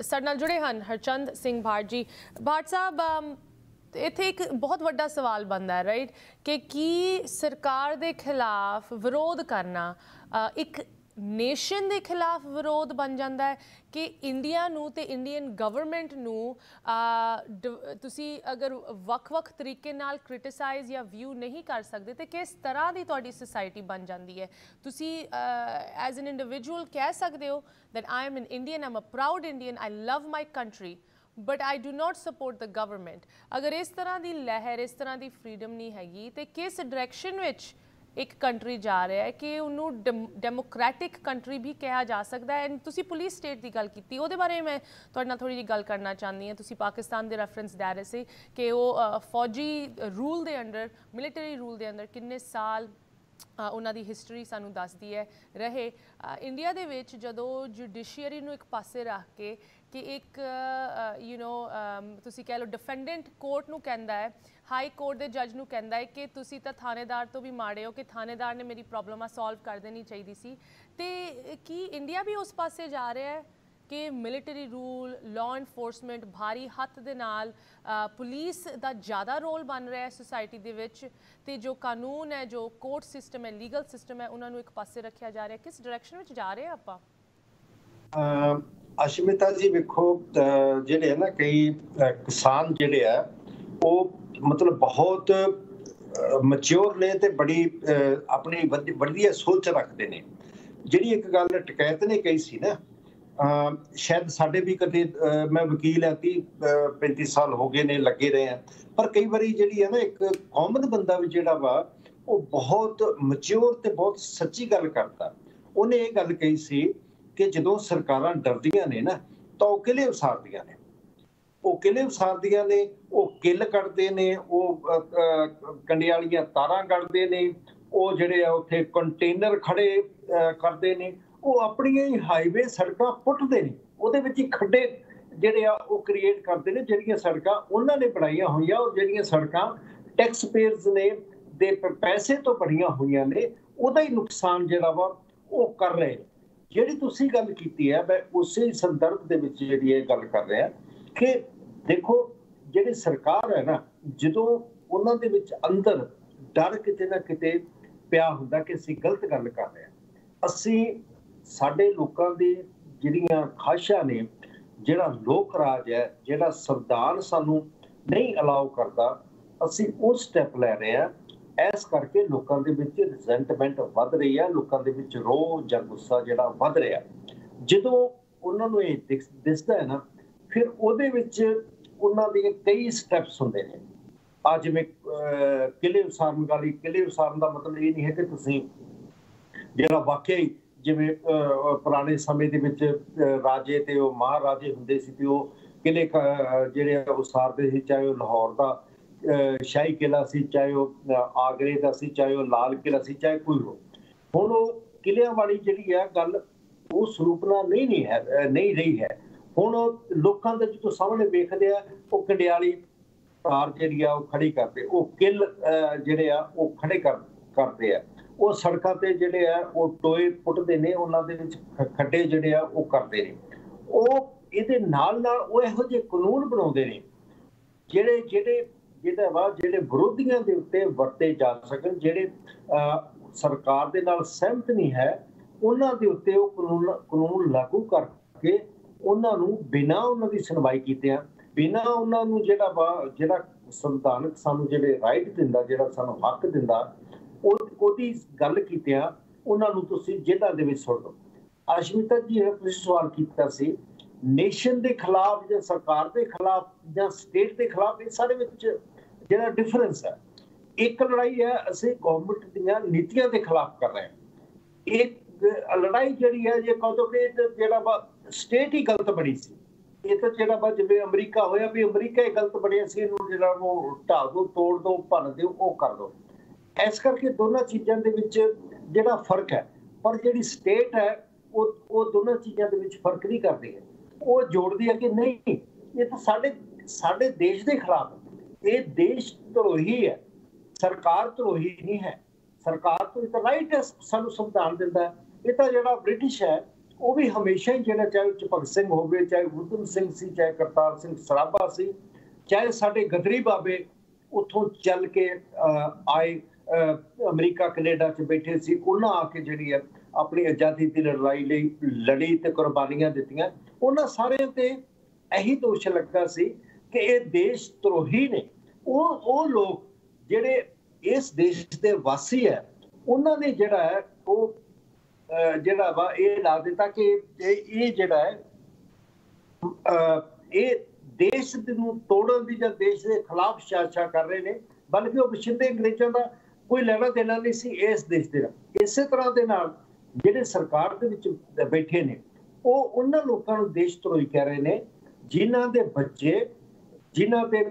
साडे नाल जुड़े हैं हरचंद सिंह भाट जी। भाट साहब इत्थे एक बहुत वड्डा सवाल बनता है राइट कि सरकार के खिलाफ विरोध करना एक नेशन के खिलाफ विरोध बन जाता है कि इंडिया नू ते इंडियन गवर्नमेंट नू तुसी अगर वक्-वक् तरीके नाल क्रिटिसाइज़ या व्यू नहीं कर सकते तो किस तरह की तुहाडी सोसाइटी बन जाती है। तुसी एज एन इंडिविजुअल कह सकते हो that I am an Indian, I am a proud Indian, I love my country but I do not support the government. अगर इस तरह की लहर, इस तरह की फ्रीडम नहीं हैगी तो किस डायरेक्शन विच एक कंट्री जा रहा है कि उन्होंने डेमोक्रेटिक कंट्री भी कहा जा सकता है। एंड तुसी पुलिस स्टेट की गल की, वो बारे मैं तुहाडे नाल थोड़ी जी गल करना चाहती हूँ। तुसी पाकिस्तान के रेफरेंस दे रहे सी कि वो फौजी रूल के अंडर, मिलिटरी रूल के अंदर किन्ने साल उन्हां दी हिस्टरी सानू दसदी है रहे। इंडिया दे विच जदों जुडिशियरी नू एक पासे रख के कि एक यू नो तुसी कह लो डिफेंडेंट कोर्ट नू कहंदा है, हाई कोर्ट के जज नू कहंदा है कि तुसी तां थानेदार तो भी माड़े हो कि थानेदार ने मेरी प्रॉब्लम सॉल्व कर देनी चाहिए सी। ते की इंडिया भी उस पासे जा रहा है कि मिलिटरी रूल, लॉ इनफोर्समेंट भारी हत्थ दे नाल पुलिस दा ज़्यादा रोल बन रहा है सोसाइटी दे विच, ते जो कानून है, जो कोर्ट सिस्टम है, लीगल सिस्टम है, उन्होंने एक पासे रखा जा रहा है। किस डायरेक्शन में जा रहे हैं आप अश्मिता जी? देखो जिहड़े है ना कई किसान जिहड़े है वो मतलब बहुत मैच्योर ने ते बड़ी अपनी वधिया सोच रखते हैं। जिहड़ी एक गल टकैत ने कही सी ना, शायद साढ़े भी कभी मैं वकील है 30-35 साल हो गए ने लगे रहे हैं, पर कई बार जी है ना एक कॉमन बंदा भी जोड़ा वा वो बहुत मच्योर तो बहुत सच्ची गल करता। उन्हें ये गल कही सी कि जो सरकार डरदियां ने ना तो वह किले उसारदियां ने, वह किले उसारदियां ने, वो किल कटते ने, वो कंडे वाली तारा कटते ने, वो जोड़े आ उत्थे कंटेनर खड़े करते हैं, ਉਹ ਆਪਣੀਆਂ ਹੀ ਹਾਈਵੇ ਸੜਕਾਂ ਪੁੱਟਦੇ ਨੇ, ਉਹਦੇ ਵਿੱਚ ਹੀ ਖੱਡੇ ਜਿਹੜੇ ਆ ਉਹ ਕ੍ਰੀਏਟ ਕਰਦੇ ਨੇ ਜਿਹੜੀਆਂ ਸੜਕਾਂ ਉਹਨਾਂ ਨੇ ਬਣਾਈਆਂ ਹੋਈਆਂ ਔਰ ਜਿਹੜੀਆਂ ਸੜਕਾਂ ਟੈਕਸ ਪੇਅਰਸ ਨੇ ਦੇ ਪੈਸੇ ਤੋਂ ਬਣੀਆਂ ਹੋਈਆਂ ਨੇ, ਉਹਦਾ ਹੀ ਨੁਕਸਾਨ ਜਿਹੜਾ ਵਾ ਉਹ ਕਰ ਰਹੇ। ਜਿਹੜੀ ਤੁਸੀਂ ਗੱਲ ਕੀਤੀ ਹੈ ਮੈਂ ਉਸੇ ਸੰਦਰਭ ਦੇ ਵਿੱਚ ਜਿਹੜੀ ਇਹ ਗੱਲ ਕਰ ਰਿਹਾ ਕਿ ਦੇਖੋ ਜਿਹੜੀ ਸਰਕਾਰ ਹੈ ਨਾ ਜਦੋਂ ਉਹਨਾਂ ਦੇ ਵਿੱਚ ਅੰਦਰ ਡਰ ਕਿਤੇ ਨਾ ਕਿਤੇ ਪਿਆ ਹੁੰਦਾ ਕਿ ਅਸੀਂ ਗਲਤ ਗੱਲ ਕਰ ਰਹੇ ਹਾਂ, ਅਸੀਂ ਸਾਡੇ ਲੋਕਾਂ ਦੀ ਜਿਹੜੀਆਂ ਖਾਸ਼ਾਂ ਨੇ, ਜਿਹੜਾ ਲੋਕ ਰਾਜ ਹੈ, ਜਿਹੜਾ ਸੰਵਿਧਾਨ ਸਾਨੂੰ ਨਹੀਂ ਅਲਾਉ ਕਰਦਾ, ਅਸੀਂ ਉਹ ਸਟੈਪ ਲੈ ਰਹੇ ਹਾਂ। ਇਸ ਕਰਕੇ ਲੋਕਾਂ ਦੇ ਵਿੱਚ ਰਿਜ਼ੈਂਟਮੈਂਟ ਵੱਧ ਰਹੀ ਹੈ, ਲੋਕਾਂ ਦੇ ਵਿੱਚ ਰੋਹ ਜਾਂ ਗੁੱਸਾ ਜਿਹੜਾ ਵੱਧ ਰਿਹਾ। ਜਦੋਂ ਉਹਨਾਂ ਨੂੰ ਇਹ ਦਿਸਦਾ ਹੈ ਨਾ ਫਿਰ ਉਹਦੇ ਵਿੱਚ ਉਹਨਾਂ ਦੇ ਕਈ ਸਟੈਪਸ ਹੁੰਦੇ ਨੇ। ਅੱਜ ਮੈਂ ਕਿਲੇ ਉਸਾਰਨ ਵਾਲੀ, ਕਿਲੇ ਉਸਾਰਨ ਦਾ ਮਤਲਬ ਇਹ ਨਹੀਂ ਹੈ ਕਿ ਤੁਸੀਂ ਜਿਹੜਾ ਵਾਕਿਆ ਹੀ ਜਿਵੇਂ ਪੁਰਾਣੇ ਸਮੇਂ ਦੇ ਵਿੱਚ ਰਾਜੇ ਤੇ ਉਹ ਮਹਾਰਾਜੇ ਹੁੰਦੇ ਸੀ ਤੇ ਉਹ ਕਿਲੇ ਜਿਹੜੇ ਉਸਾਰਦੇ ਸੀ, ਚਾਹੇ ਉਹ ਲਾਹੌਰ ਦਾ ਸ਼ਾਹੀ ਕਿਲਾ ਸੀ, ਚਾਹੇ ਉਹ ਆਗਰੇ ਦਾ ਸੀ, ਚਾਹੇ ਉਹ ਲਾਲ ਕਿਲਾ ਸੀ, ਚਾਹੇ ਕੋਈ ਹੋ। ਹੁਣ ਉਹ ਕਿਲਿਆਂ ਵਾਲੀ ਜਿਹੜੀ ਆ ਗੱਲ ਉਸ ਰੂਪ ਨਾਲ ਨਹੀਂ ਰਹੀ ਹੈ। ਹੁਣ ਲੋਕਾਂ ਦੇ ਜਦੋਂ ਸਾਹਮਣੇ ਵੇਖਦੇ ਆ ਉਹ ਕੰਡਿਆਲੀ ਤਾਰ ਜਿਹੜੀ ਆ ਉਹ ਖੜੀ ਕਰਦੇ, ਉਹ ਕਿਲ ਜਿਹੜੇ ਆ ਉਹ ਖੜੇ ਕਰਦੇ ਆ, ਉਹ ਸੜਕਾਂ ਤੇ ਜਿਹੜੇ ਆ ਉਹ ਟੋਏ ਪੁੱਟਦੇ ਨੇ, ਉਹਨਾਂ ਦੇ ਵਿੱਚ ਖੱਡੇ ਜਿਹੜੇ ਆ ਉਹ ਕਰਦੇ ਨੇ। ਉਹ ਇਹਦੇ ਨਾਲ ਨਾਲ ਉਹ ਇਹੋ ਜਿਹੇ ਕਾਨੂੰਨ ਬਣਾਉਂਦੇ ਨੇ ਜਿਹੜੇ ਜਿਹੜੇ ਵਿਰੋਧੀਆਂ ਦੇ ਉੱਤੇ ਵਰਤੇ ਜਾ ਸਕਣ, ਜਿਹੜੇ ਸਰਕਾਰ ਦੇ ਨਾਲ ਸਹਿਮਤ ਨਹੀਂ ਹੈ ਉਹਨਾਂ ਦੇ ਉੱਤੇ ਉਹ ਕਾਨੂੰਨ ਲਾਗੂ ਕਰਕੇ ਉਹਨਾਂ ਨੂੰ ਬਿਨਾਂ ਉਹਨਾਂ ਦੀ ਸੁਣਵਾਈ ਕੀਤੇ, ਬਿਨਾਂ ਉਹਨਾਂ ਨੂੰ ਜਿਹੜਾ ਸੰਵਿਧਾਨਕ ਸਾਨੂੰ ਜਿਹੜੇ ਰਾਈਟ ਦਿੰਦਾ, ਜਿਹੜਾ ਸਾਨੂੰ ਹੱਕ ਦਿੰਦਾ ਉਹਦੀ ਗੱਲ ਕੀਤਿਆਂ ਉਹਨਾਂ ਨੂੰ ਤੁਸੀਂ ਜੇਲ੍ਹਾਂ ਦੇ ਵਿੱਚ ਸੁੱਟ ਦਿਓ। ਅਸ਼ਮਿਤਾ ਜੀ ਨੇ ਸਵਾਲ ਕੀਤਾ ਸੀ ਨੇਸ਼ਨ ਦੇ ਖਿਲਾਫ ਜਾਂ ਸਰਕਾਰ ਦੇ ਖਿਲਾਫ ਜਾਂ ਸਟੇਟ ਦੇ ਖਿਲਾਫ, ਇਹ ਸਾਰੇ ਵਿੱਚ ਜਿਹੜਾ ਡਿਫਰੈਂਸ ਹੈ। एक लड़ाई है असि गौरमेंट दियां नीतियां के खिलाफ कर रहे हैं। एक लड़ाई जिहड़ी है जे कहो कि जिहड़ा स्टेट ही गलत बनी सी, ये तो जो जिम्मे अमरीका होया भी अमरीका ही गलत बनिया सी, जो वो ढा दो तोड़ दो भन दो वो कर दो। इस करके दोनों चीज़ों के विच जिहड़ा फर्क है, पर जिहड़ी स्टेट है वो दोनों चीज़ों के विच फर्क नहीं करती है, वो जोड़ती है कि नहीं ये तो साढ़े देश के खिलाफ है, ये देश द्रोही है, सरकार द्रोही नहीं है, सरकार तो राइट सानू संविधान दिंदा है। ये तो जो ब्रिटिश है वो भी हमेशा ही जो चाहे भगत सिंह हो गए, चाहे उधम सिंह सी, चाहे करतार सिंह सराभा सी, चाहे साढ़े गदरी बाबे उतों चल के आए अमरीका कनेडा च बैठे सी, उन्हें आके जी अपनी आज़ादी की लड़ाई लड़ी तो कुर्बानियां दित्तियां। उन्होंने सारे ते यही दोष लगता सी कि ये देश द्रोही ने। वो लोग जेडे इस देश के वासी है उन्होंने जोड़ा है वो ਜਿਹੜਾ ਵਾ ਇਹ ਲਾ ਦਿੱਤਾ ਕਿ ਇਹ ਜਿਹੜਾ ਹੈ ਇਹ ਦੇਸ਼ ਨੂੰ ਤੋੜਨ ਦੀ ਜਾਂ ਦੇਸ਼ ਦੇ ਖਿਲਾਫ ਸਿਆਸਤ ਕਰ ਰਹੇ ਨੇ, ਬਲਕਿ ਉਹ ਵਿਛਿੰਦੇ ਅੰਗਰੇਜ਼ਾਂ ਦਾ ਕੋਈ ਲੈਣਾ ਦੇਣਾ ਨਹੀਂ ਸੀ ਇਸ ਦੇਸ਼ ਦੇ ਨਾਲ। ਇਸੇ ਤਰ੍ਹਾਂ ਦੇ ਨਾਲ ਜਿਹੜੇ ਸਰਕਾਰ ਦੇ ਵਿੱਚ ਬੈਠੇ ਨੇ ਉਹ ਉਹਨਾਂ ਲੋਕਾਂ ਨੂੰ ਦੇਸ਼ ਧਰੋਹੀ ਕਹਿ ਰਹੇ ਨੇ ਜਿਨ੍ਹਾਂ ਦੇ ਬੱਚੇ, ਜਿਨ੍ਹਾਂ ਦੇ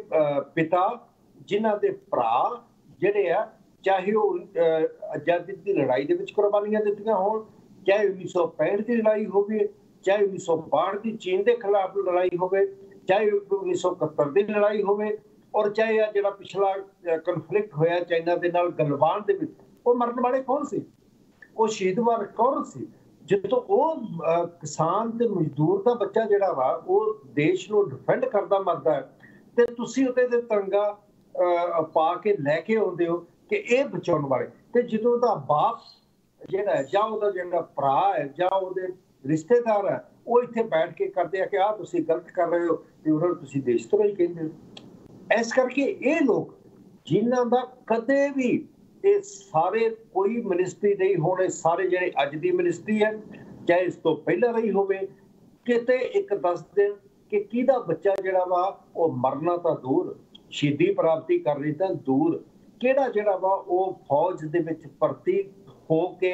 ਪਿਤਾ, ਜਿਨ੍ਹਾਂ ਦੇ ਭਰਾ ਜਿਹੜੇ ਆ चाहे वो आजादी की लड़ाई के कुर्बानियां दित्तियां होण, चाहे 1965 की लड़ाई हो गए, चाहे 1962 की चीन के खिलाफ लड़ाई हो गए, चाहे 1971 की लड़ाई हो गए, और चाहे आ जिहड़ा पिछला कन्फ्लिक्ट होया चाइना के नाल गलवान दे विच, वो मरण वाले कौन से, वो शहीद वार कौन से, जो वो किसान ते मजदूर का बच्चा जिहड़ा वा वो देश को डिफेंड करता मरदा है ते तुसीं उहदे ते तिरंगा पा के लैके आउंदे हो कि यह बचाने वाले। तो जो बाप जो भरा है जो रिश्तेदार है वो इतने बैठ के करते हैं कि आह तुसी गलत कर रहे हो, तो उन्होंने देश द्रोही कहते हो। इस करके ये लोग जिन्हों का कदे भी ये सारे कोई मिनिस्ट्री नहीं होने, सारे जो अज की मिनिस्ट्री है चाहे इस तो पहला रही हो, कितने एक दस दिन कि किहदा बच्चा जोड़ा वा वो मरना तो दूर, शहीदी प्राप्ति करनी तो दूर, ਕਿਹੜਾ ਜਿਹੜਾ ਵਾ ਉਹ ਫੌਜ ਦੇ ਵਿੱਚ ਭਰਤੀ ਹੋ ਕੇ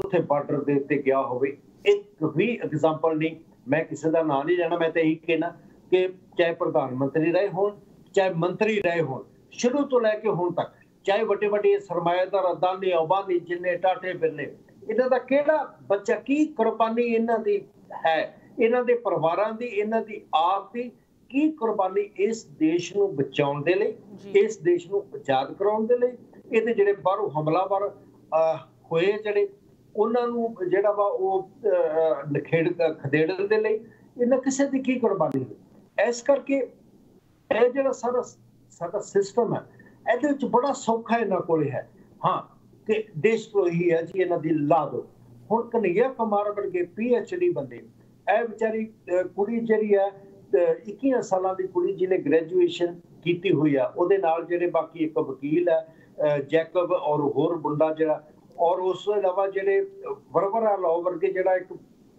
ਉੱਥੇ ਬਾਰਡਰ ਦੇ ਉੱਤੇ ਗਿਆ ਹੋਵੇ, ਇੱਕ ਵੀ ਐਗਜ਼ਾਮਪਲ ਨਹੀਂ। ਮੈਂ ਕਿਸੇ ਦਾ ਨਾਂ ਨਹੀਂ ਲੈਣਾ, ਮੈਂ ਤਾਂ ਇਹੀ ਕਹਿਣਾ ਕਿ ਚਾਹੇ ਪ੍ਰਧਾਨ ਮੰਤਰੀ ਰਹੇ ਹੋਣ, ਚਾਹੇ ਮੰਤਰੀ ਰਹੇ ਹੋਣ, ਸ਼ੁਰੂ ਤੋਂ ਲੈ ਕੇ ਹੁਣ ਤੱਕ, ਚਾਹੇ ਵੱਡੇ ਵੱਡੇ ਸਰਮਾਇਦਾਰ ਅਦਾਨੀ ਅਬਾਨੀ ਜਿੰਨੇ ਟਾਟੇ ਬਿਰਲੇ, ਇਹਨਾਂ ਦਾ ਕਿਹੜਾ ਬੱਚਾ, ਕੀ ਕੁਰਬਾਨੀ ਇਹਨਾਂ ਦੀ ਹੈ, ਇਹਨਾਂ ਦੇ ਪਰਿਵਾਰਾਂ ਦੀ, ਇਹਨਾਂ ਦੀ ਆਪ ਦੀ की कुर्बानी इस देश को बचाने के लिए, इस देश को आजाद कराने के लिए। ये जो बाहरों हमलावर हुए जड़े उन्होंने जोड़ा वा वो नखेड़ खदेड़न के लिए इन्हें किसी की की कुर्बानी हुई। इस करके यह जो सारा सारा सिस्टम है ये बड़ा सौखा इन्हों को है, हाँ कि देश द्रोही है जी इन्हों की ला दो। हुण कन्हैया कुमार वर्गे PhD बंदे, यह बेचारी कुड़ी जी है 21 साल की कुड़ी जिन्हें ग्रेजुएशन की हुई है, वो जो बाकी एक वकील है जैकब और होर बुंडा जरा, और उस अलावा जे वरवरा लॉ वर्गे जो एक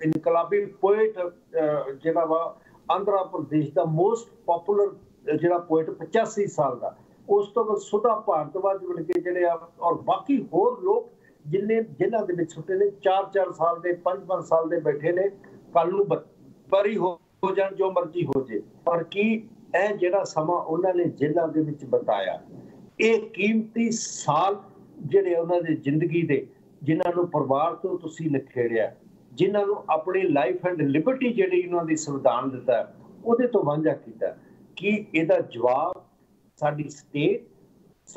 इनकलाबी पोएट जोड़ा वा आंध्र प्रदेश का मोस्ट पॉपूलर जोड़ा पोएट 85 साल का, उस तो बाद सुधा भारद्वाज वर्गे जोड़े और बाकी होर लोग जिन्हें जिन्होंने सुटे ने 4-4 साल के 5-5 साल के बैठे ने, कल नूं बरी हो जाए जो मर्जी हो जाए। और की यह जो समा उन्होंने जेलों के विच बिताया, ये कीमती साल जोड़े उन्होंने जिंदगी के, जिन्होंने परिवार तो तुसी नखेड़िया, जिन्होंने अपनी लाइफ एंड लिबर्टी जी उन्होंने संविधान दिता वो तो वांझा किया, कि यदा जवाब साडी स्टेट,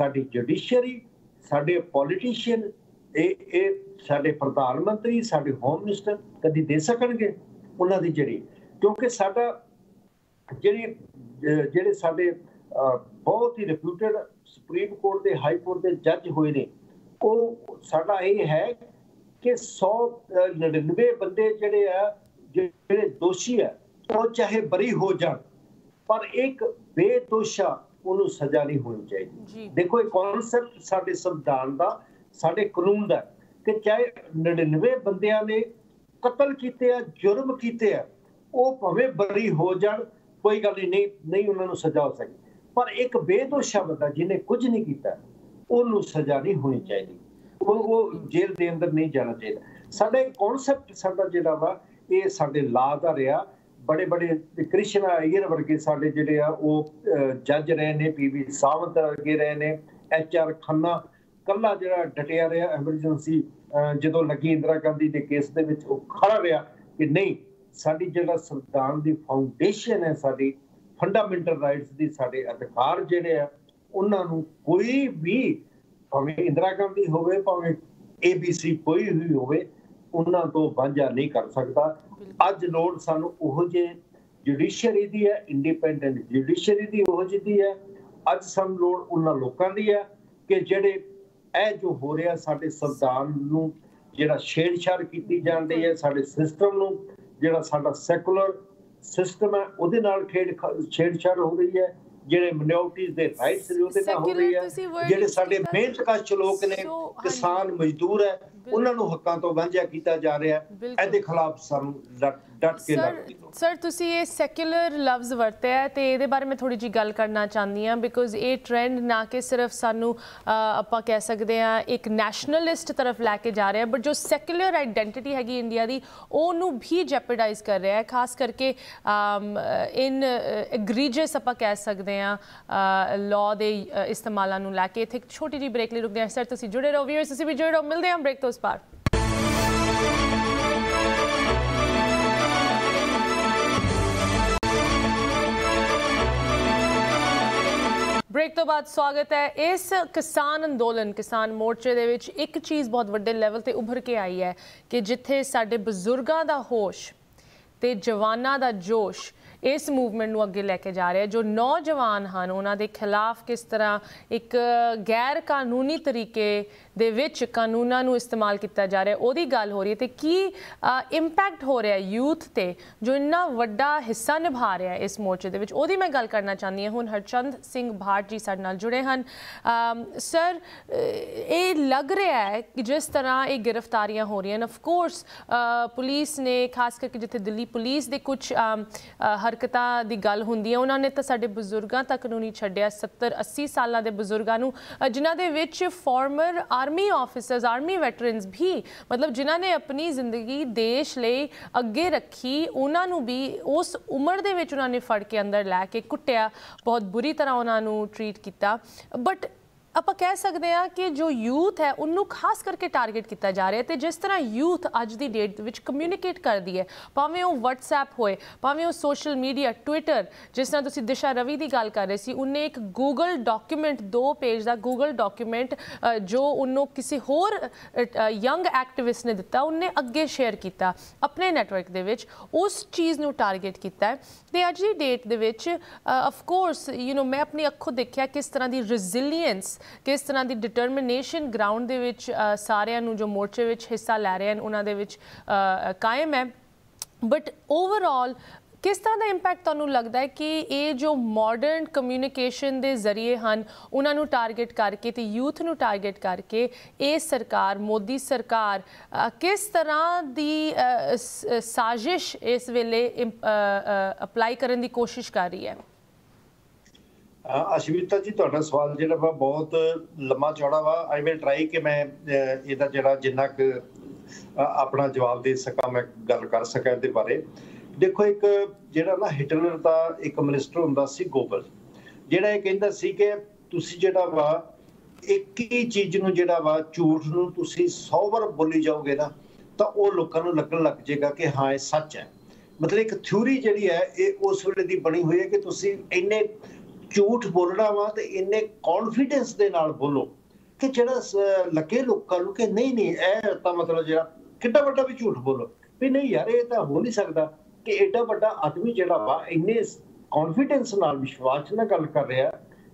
साडी जुडिशरी, साडे पॉलिटिशियन, साडे प्रधानमंत्री, साडे होम मिनिस्टर कभी दे सकणगे उन्होंने जी, क्योंकि साडा जिहड़े साडे बहुत ही रिप्यूटेड सुप्रीम कोर्ट के हाई कोर्ट के जज हुए ने, वो साडा ये है कि 199 बंदे जिहड़े आ जिहड़े दोषी है वो चाहे बरी हो जाए पर एक बेदोषा उन्होंने सजा नहीं होनी चाहिए। देखो ये कॉन्सैप्ट साडे संविधान का, साडे कानून का, कि चाहे 99 बंदियां ने कतल कीते आ, जुर्म कीते आ, वो भावें बरी हो जाए कोई गल नहीं, उन्होंने सजा हो सकी, पर एक बेदोशा बंदा जिन्हें कुछ नहीं किया उन्होंने सजा नहीं होनी चाहिए, वो जेल के अंदर नहीं जाना चाहिए। साडा कॉन्सैप्ट साडा जिहड़ा वा ये साडे ला दा रहा, बड़े बड़े कृष्णा अय्यर वर्गे साडे जिहड़े आ वो जज रहे ने, पीवी सावंत वर्गे रहे ने, HR खन्ना कल्ला जिहड़ा डटिया रहा एमरजेंसी जदों लगी इंदिरा गांधी दे केस दे विच वो खड़ा रहा कि नहीं साडी जिहड़ा संविधान दी फाउंडेशन है, साडी फंडामेंटल राइट्स दी साडे अधिकार जिहड़े आ उन्हां नूं कोई भी भावें इंदिरा गांधी होवे भावें ABC कोई भी होवे उन्हां तो वांझा नहीं कर सकता। अज लोड़ सानू उहो जे जुडिशरी दी है, इंडिपेंडेंट जुडिशरी दी उहो जी दी है। अज सानू लोड़ उन्हां लोकां दी है कि जिहड़े ए जो हो रहा साडे संविधान नूं जिहड़ा छेड़छाड़ कीती जांदी है, साडे सिस्टम नूं जिहड़ा साडा सैकुलर सिस्टम है उहदे नाल छेड़छाड़ हो रही है, ਜਿਹੜੇ ਮਿਨੋਰਟੀਜ਼ ਦੇ ਰਾਈਟਸ ਨੇ ਉਹਦੇ ਨਾਲ ਹੋ ਰਹੀ ਹੈ, ਜਿਹੜੇ ਸਾਡੇ ਮਿਹਨਤਕਸ਼ ਲੋਕ ਨੇ ਕਿਸਾਨ ਮਜ਼ਦੂਰ ਹੈ ਉਹਨਾਂ ਨੂੰ ਹੱਕਾਂ ਤੋਂ ਵਾਂਝਾ ਕੀਤਾ ਜਾ ਰਿਹਾ ਹੈ। ਇਹਦੇ ਖਿਲਾਫ ਸਾਨੂੰ ਡਟ ਕੇ ਲੜਨੀ ਹੈ। ਸਰ ਤੁਸੀਂ ਇਹ ਸੈਕੂਲਰ ਲਵਜ਼ ਵਰਤਿਆ ਤੇ ਇਹਦੇ ਬਾਰੇ ਮੈਂ ਥੋੜੀ ਜੀ ਗੱਲ ਕਰਨਾ ਚਾਹੁੰਦੀ ਹਾਂ, ਬਿਕੋਜ਼ ਇਹ ਟ੍ਰੈਂਡ ਨਾ ਕਿ ਸਿਰਫ ਸਾਨੂੰ ਆਪਾਂ ਕਹਿ ਸਕਦੇ ਹਾਂ ਇੱਕ ਨੈਸ਼ਨਲਿਸਟ ਤਰਫ ਲੈ ਕੇ ਜਾ ਰਿਹਾ, ਬਟ ਜੋ ਸੈਕੂਲਰ ਆਈਡੈਂਟਿਟੀ ਹੈਗੀ ਇੰਡੀਆ ਦੀ ਉਹਨੂੰ ਵੀ ਜੈਪਰਡਾਈਜ਼ ਕਰ ਰਿਹਾ ਹੈ, ਖਾਸ ਕਰਕੇ ਇਨ ਐਗਰੀਜਸ ਆਪਾਂ ਕਹਿ ਸਕਦੇ लॉ दे इस्तेमाल नूं लैके। इत्थे एक छोटी जी ब्रेक लई रुकदे हां। सर तुसीं जुड़े रहो, व्यूअर्स तुसीं भी जुड़े रहो, मिलदे हां ब्रेक तो उस पार। ब्रेक तो बाद स्वागत है। इस किसान अंदोलन किसान मोर्चे दे विच एक चीज़ बहुत वड्डे लैवल ते उभर के आई है कि जिथे साडे बजुर्गां दा होश ते जवानां दा जोश इस मूवमेंट नूं अगे लैके जा रहे हैं। जो नौजवान हैं उन्हां दे खिलाफ किस तरह एक गैर कानूनी तरीके दे विच कानूनां नूं इस्तेमाल किया जा रहा है, उहदी गल हो रही है। तो की इंपैक्ट हो रहा है यूथ ते जो इन्ना वड्डा हिस्सा निभा रहा है इस मोर्चे दे विच, उहदी मैं गल करना चाहती हूँ। हुण हरचंद सिंह भाट जी साडे नाल जुड़े हैं। सर ये लग रहा है कि जिस तरह ये गिरफ्तारियां हो रही हैं, ऑफकोर्स पुलिस ने खास करके जिथे दिल्ली पुलिस के कुछ हरकतां दी गल हुंदी है, उन्होंने तो साडे बजुर्गों तक नूं नहीं छड्डिया। 70-80 साल के बजुर्गों नूं जिन्हां दे विच former army officers army veterans भी, मतलब जिन्हां ने अपनी जिंदगी देश लई अगे रखी, उन्हां नूं भी उस उम्र दे विच उन्होंने फड़ के अंदर लै के कुट्टिया, बहुत बुरी तरह उन्हां नूं ट्रीट किया। बट आप कह सकते हैं कि जो यूथ है उन्होंने खास करके टारगेट किया जा रहा है। तो जिस तरह यूथ अज की डेट विच कम्यूनीकेट करती है, भावें वो वट्सएप होए, भावें वो सोशल मीडिया ट्विटर, जिस तरह तुसीं दिशा रवि की गल कर रहे सी, उन्हें एक गूगल डॉक्यूमेंट 2 पेज का गूगल डॉक्यूमेंट जो उन्होंने किसी होर यंग एक्टिविस्ट ने दिता, उन्हें अगे शेयर किया अपने नैटवर्क दे विच, उस चीज़ नूं टारगेट किया है। तो अज की डेट दे विच अफकोर्स यू नो मैं अपनी अखों देखिया किस तरह की रेजिलियंस, किस तरह की डिटरमिनेशन ग्राउंड दे विच सारियां नूं जो मोर्चे विच हिस्सा लै रहे हैं उन्हां दे विच कायम है। बट ओवरऑल किस तरह का इंपैक्ट तुहानूं लगता है कि ये जो मॉडर्न कम्यूनीकेशन के जरिए हैं उन्हां नूं टारगेट करके तो यूथ नूं टारगेट करके ये सरकार मोदी सरकार किस तरह की साजिश इस वेले अपलाई करने की कोशिश कर रही है? अश्विता जी तुहाडा सवाल जिहड़ा वा बहुत लम्मा चौड़ा वा। आई विल ट्राई कि मैं इहदा जिहड़ा जिन्ना क अपना जवाब दे सकां, मैं गल कर सकां इहदे बारे। देखो एक जिहड़ा ना हिटलर दा एक मिनिस्टर हुंदा सी गोबल, जिहड़ा इह कहंदा सी कि तुसीं जिहड़ा वा एक ही चीज़ नूं जिहड़ा वा झूठ नूं तुसीं 100 बार बोली जाओगे ना तां ओह लोकां नूं लगण लग जाएगा कि हाँ इह सच है। मतलब एक थ्योरी जिहड़ी है इह उस वेले दी बणी होई है कि तुसीं इन्ने झूठ बोलना वा तो इन्ने कॉन्फिडेंस के नाल बोलो कि जिहड़ा लगे लोगों को कि नहीं नहीं ए तां मतलब जिहड़ा कितना वड्डा भी झूठ बोलो भी नहीं यार ये तां हो नहीं सकता कि एडा वड्डा आदमी जिहड़ा वा इन्ने कॉन्फिडेंस नाल विश्वास नाल गल कर रहा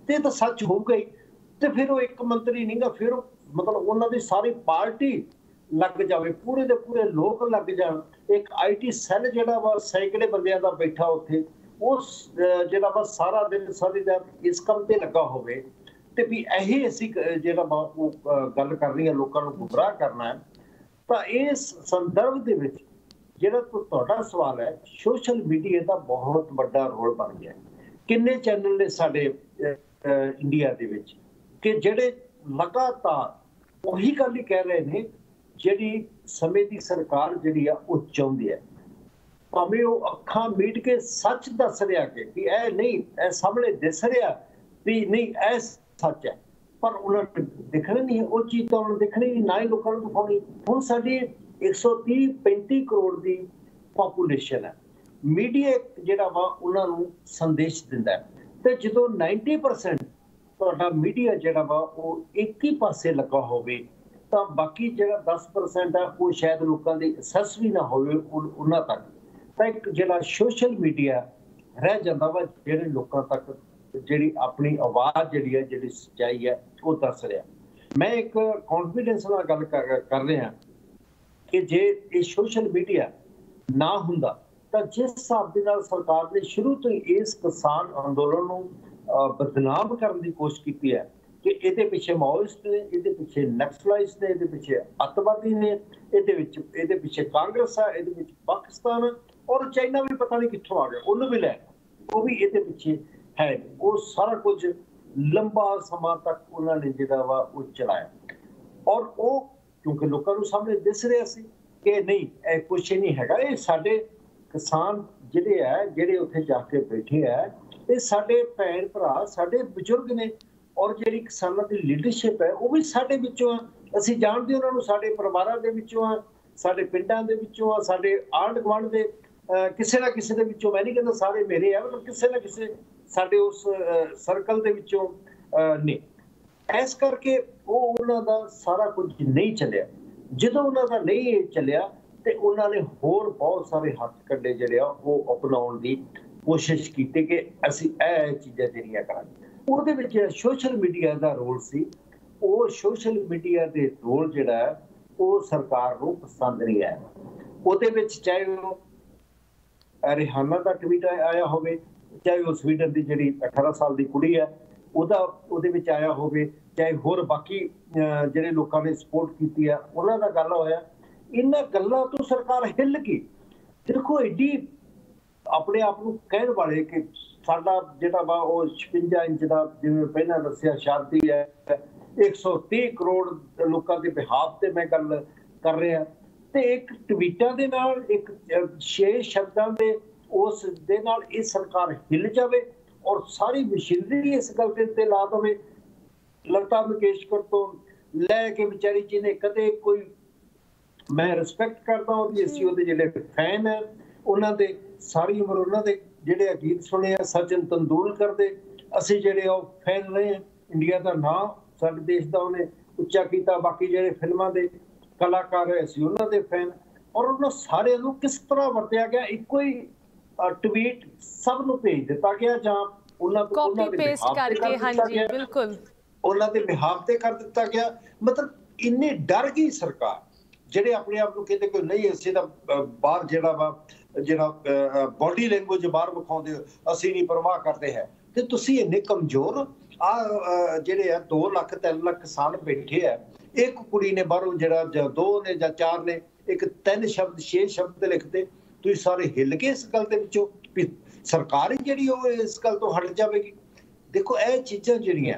ते तां सच होऊगा ही। तो फिर वो एक मंत्री नहीं गा, फिर मतलब उन्होंने सारी पार्टी लग जाए, पूरे के पूरे लोग लग जाए, एक IT सैल जिहड़ा वा सैकड़े बंदियां दा बैठा उत्थे उस जिहड़ा वा सारा दिन सारी रात इस काम ते लगा होवे ते भी यही असी जिहड़ा वा गल करनी है, लोकां नूं गुमराह करना है। तो इस संदर्भ दे विच जिहड़ा तुहाडा सवाल है, सोशल मीडिया दा बहुत वड्डा रोल बन गया। किन्ने चैनल ने साडे इंडिया दे विच कि जिहड़े लगातार ਉਹੀ ਗੱਲ ਹੀ ਕਹਿ ਰਹੇ ਨੇ ਜਿਹੜੀ ਸਮੇਂ ਦੀ ਸਰਕਾਰ ਜਿਹੜੀ ਆ ਉਹ ਚਾਹੁੰਦੀ ਹੈ। ਭਾਵੇਂ ਉਹ ਅੱਖਾਂ ਮੀਟ ਕੇ ਸੱਚ ਦੱਸ ਰਿਹਾ ਕਿ ਇਹ ਨਹੀਂ, ਇਹ ਸਾਹਮਣੇ ਦਿਸ ਰਿਹਾ ਵੀ ਨਹੀਂ ਇਹ ਸੱਚ ਹੈ, पर उन्होंने दिखना नहीं है वो चीज़, तो उन्होंने दिखनी नहीं, ना ही लोगों को दिखानी। हम साडी 130-35 करोड़ की पापूलेशन है, मीडिया जिहड़ा वा उन्होंने संदेश दिंदा है। तो जो 90% तुहाडा मीडिया जिहड़ा वा वो एक ही पासे लगा होवे, तो बाकी जिहड़ा 10% है वो शायद लोगों की एक्सेस भी ना होवे उन्हां तक। तो एक जिहड़ा सोशल मीडिया रह जाता वा जिहड़े लोगों तक जिहड़ी अपनी आवाज़ जिहड़ी है जिहड़ी सच्चाई है वो दस रहा। मैं एक कॉन्फिडेंस नाल गल कर रहा कि जे ये सोशल मीडिया ना हुंदा तो जिस हिसाब दे नाल सरकार ने शुरू तो ही इस किसान अंदोलन नूं बदनाम करने की कोशिश की है कि ये पिछे माओइस्ट ने, ये पिछे नक्सलाइस्ट ने, ये पिछे अतवादी ने, ये पिछे कांग्रेस है, ये पाकिस्तान है और चाइना भी पता नहीं कितों आ गया, उन्होंने भी लैना वो भी ये पिछे है। वो सारा कुछ लंबा समा तक उन्होंने जिहड़ा वा वो चलाया और वो क्योंकि लोगों को सामने दिस रहा सी कि नहीं ये कुछ नहीं हैगा, ये साडे किसान जिहड़े है जिहड़े उत्थे जाके बैठे है ये साडे भैन भरा साडे बजुर्ग ने और जिहड़ी किसानां दी लीडरशिप है वो भी साडे विचों है, असीं जाणदे उन्हां नूं, साडे परिवारां दे विचों है, साडे पिंडां दे विचों है, साडे आंढ गुआंढ दे किसी ना किसी दे विचों, मैं नहीं कहंदा सारे मेरे है, मतलब किसी ना किसी साडे उस सर्कल दे विचों ने, इस करके वो उन्हां दा सारा कुछ नहीं चलिया। जो उन्हां दा नहीं चलिया तो उन्होंने होर बहुत सारे हथ कंडे जिहड़े आ ओह अपनाउण दी कोशिश की कि असीं इह चीज़ां जिहड़ियां करांगे। उहदे विच सोशल मीडिया दा रोल सी, वो सोशल मीडिया दे रोल जिहड़ा है वह सरकार नूं पसंद नहीं आया। उहदे विच चाहे वह रिहाना दा ट्वीट आया होवे, चाहे वह स्वीडन की जिहड़ी 18 साल की कुड़ी है ਉਹਦਾ ਉਹਦੇ ਵਿੱਚ ਆਇਆ ਹੋਵੇ, ਚਾਹੇ ਹੋਰ ਬਾਕੀ ਜਿਹੜੇ ਲੋਕਾਂ ਨੇ ਸਪੋਰਟ ਕੀਤੀ ਆ ਉਹਨਾਂ ਦਾ ਗੱਲ ਹੋਇਆ। ਇਹਨਾਂ ਗੱਲਾਂ ਤੋਂ ਸਰਕਾਰ ਹਿੱਲ ਗਈ। ਦੇਖੋ ਏਡੀ ਆਪਣੇ ਆਪ ਨੂੰ ਕਹਿਣ ਵਾਲੇ ਕਿ ਸਾਡਾ ਜਿਹੜਾ ਵਾ ਉਹ 56 ਇੰਚ ਦਾ ਜਿਵੇਂ ਪਹਿਲਾਂ ਦੱਸਿਆ ਸ਼ਾਦੀ ਹੈ 130 ਕਰੋੜ ਲੋਕਾਂ ਦੇ ਬਿਹਾਫ ਤੇ ਮੈਂ ਗੱਲ ਕਰ ਰਿਹਾ, ਤੇ ਇੱਕ ਟਵੀਟਾਂ ਦੇ ਨਾਲ ਇੱਕ 6 ਸ਼ਬਦਾਂ ਦੇ ਉਸ ਦੇ ਨਾਲ ਇਹ ਸਰਕਾਰ ਹਿੱਲ ਜਾਵੇ और सारी मशीनरी इस गल के ला दे। लता मंगेशकर तो लैके बेचारी जी ने कदे कोई, मैं रिस्पैक्ट करता हूँ कि असी उहदे जिहड़े फैन है उन्होंने सारी उम्र उन्होंने जिहड़े गीत सुने, सचिन तेंदुलकर दे असी जिहड़े ओ फैन रहे हैं, इंडिया का नां साडे देश का उन्हें उच्चा किया, बाकी जिहड़े फिल्मां दे कलाकार है असी उन्होंने दे फैन, और उन्होंने सारे नूं किस तरह वरतिया गया, इक्को ही ट्वीट सब नूं भेज दिता गया जां उन्हां को कॉपी पेस्ट करके, हाँ जी बिल्कुल उन्हां दे बिहाफ ते कर दिता गया। मतलब इन्नी डर गई सरकार जिहड़े अपने आप नूं कहते कोई नहीं असीं दा बाहर जिहड़ा वा जिहड़ा बॉडी लैंग्वेज बाहर विखाउंदे असीं नहीं परवाह करते है, ते तुसीं इन्ने कमजोर आ जिहड़े 2 ਲੱਖ 3 ਲੱਖ किसान बैठे है, एक कुड़ी ने बाहरों जिहड़ा 2 ने जां 4 ने एक 3 शब्द 6 शब्द लिखते, ਤੁਸੀਂ ਸਾਰੇ ਹਿੱਲ ਕੇ ਇਸ ਗੱਲ ਦੇ ਵਿੱਚੋਂ ਸਰਕਾਰ ਜਿਹੜੀ ਉਹ ਇਸ ਗੱਲ ਤੋਂ ਹਟ ਜਾਵੇਗੀ। ਦੇਖੋ ਇਹ ਚੀਜ਼ਾਂ ਜਿਹੜੀਆਂ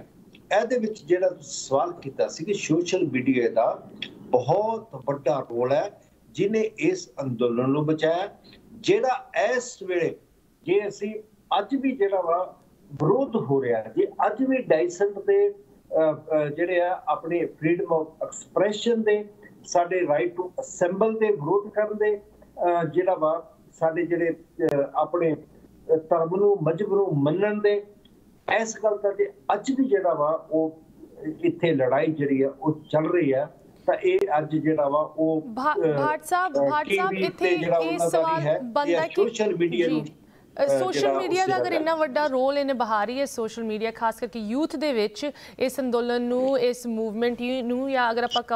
ਇਹਦੇ ਵਿੱਚ ਜਿਹੜਾ ਸਵਾਲ ਕੀਤਾ ਸੀ ਕਿ ਸੋਸ਼ਲ ਮੀਡੀਆ ਦਾ ਬਹੁਤ ਵੱਡਾ ਰੋਲ ਹੈ ਜਿਹਨੇ ਇਸ ਅੰਦੋਲਨ ਨੂੰ ਬਚਾਇਆ, ਜਿਹੜਾ ਇਸ ਵੇਲੇ ਜੇ ਅਸੀਂ ਅੱਜ ਵੀ ਜਿਹੜਾ ਵਾ ਵਿਰੋਧ ਹੋ ਰਿਹਾ, ਜੇ ਅੱਜ ਵੀ ਡਾਇਸੈਂਟ ਦੇ ਜਿਹੜੇ ਆ ਆਪਣੇ ਫਰੀडम ਆਫ ਐਕਸਪ੍ਰੈਸ਼ਨ ਦੇ, ਸਾਡੇ ਰਾਈਟ ਟੂ ਅਸੈਂਬਲ ਦੇ ਵਿਰੋਧ ਕਰਨ ਦੇ, ਜਿਹੜਾ ਵਾ ਸਾਡੇ ਜਿਹੜੇ ਆਪਣੇ ਧਰਮ ਨੂੰ ਮਜ਼ਹਬ ਨੂੰ ਮੰਨਣ ਦੇ, ਇਸ ਗੱਲ ਦਾ ਜੇ ਅੱਜ ਵੀ ਜਿਹੜਾ ਵਾ ਉਹ ਇੱਥੇ ਲੜਾਈ ਜਿਹੜੀ ਆ ਉਹ ਚੱਲ ਰਹੀ ਆ, ਤਾਂ ਇਹ ਅੱਜ ਜਿਹੜਾ ਵਾ ਉਹ ਭਾਟ ਸਾਹਿਬ ਇੱਥੇ ਇਹ ਸਵਾਲ ਬੰਦਾ ਕਿ ਸੋਸ਼ਲ ਮੀਡੀਆ ਨੂੰ सोशल मीडिया का अगर इन्ना वड्डा रोल इन्हें बहा रही है, सोशल मीडिया खास करके यूथ दे विच इस अंदोलन नू, इस मूवमेंट नू, या अगर आप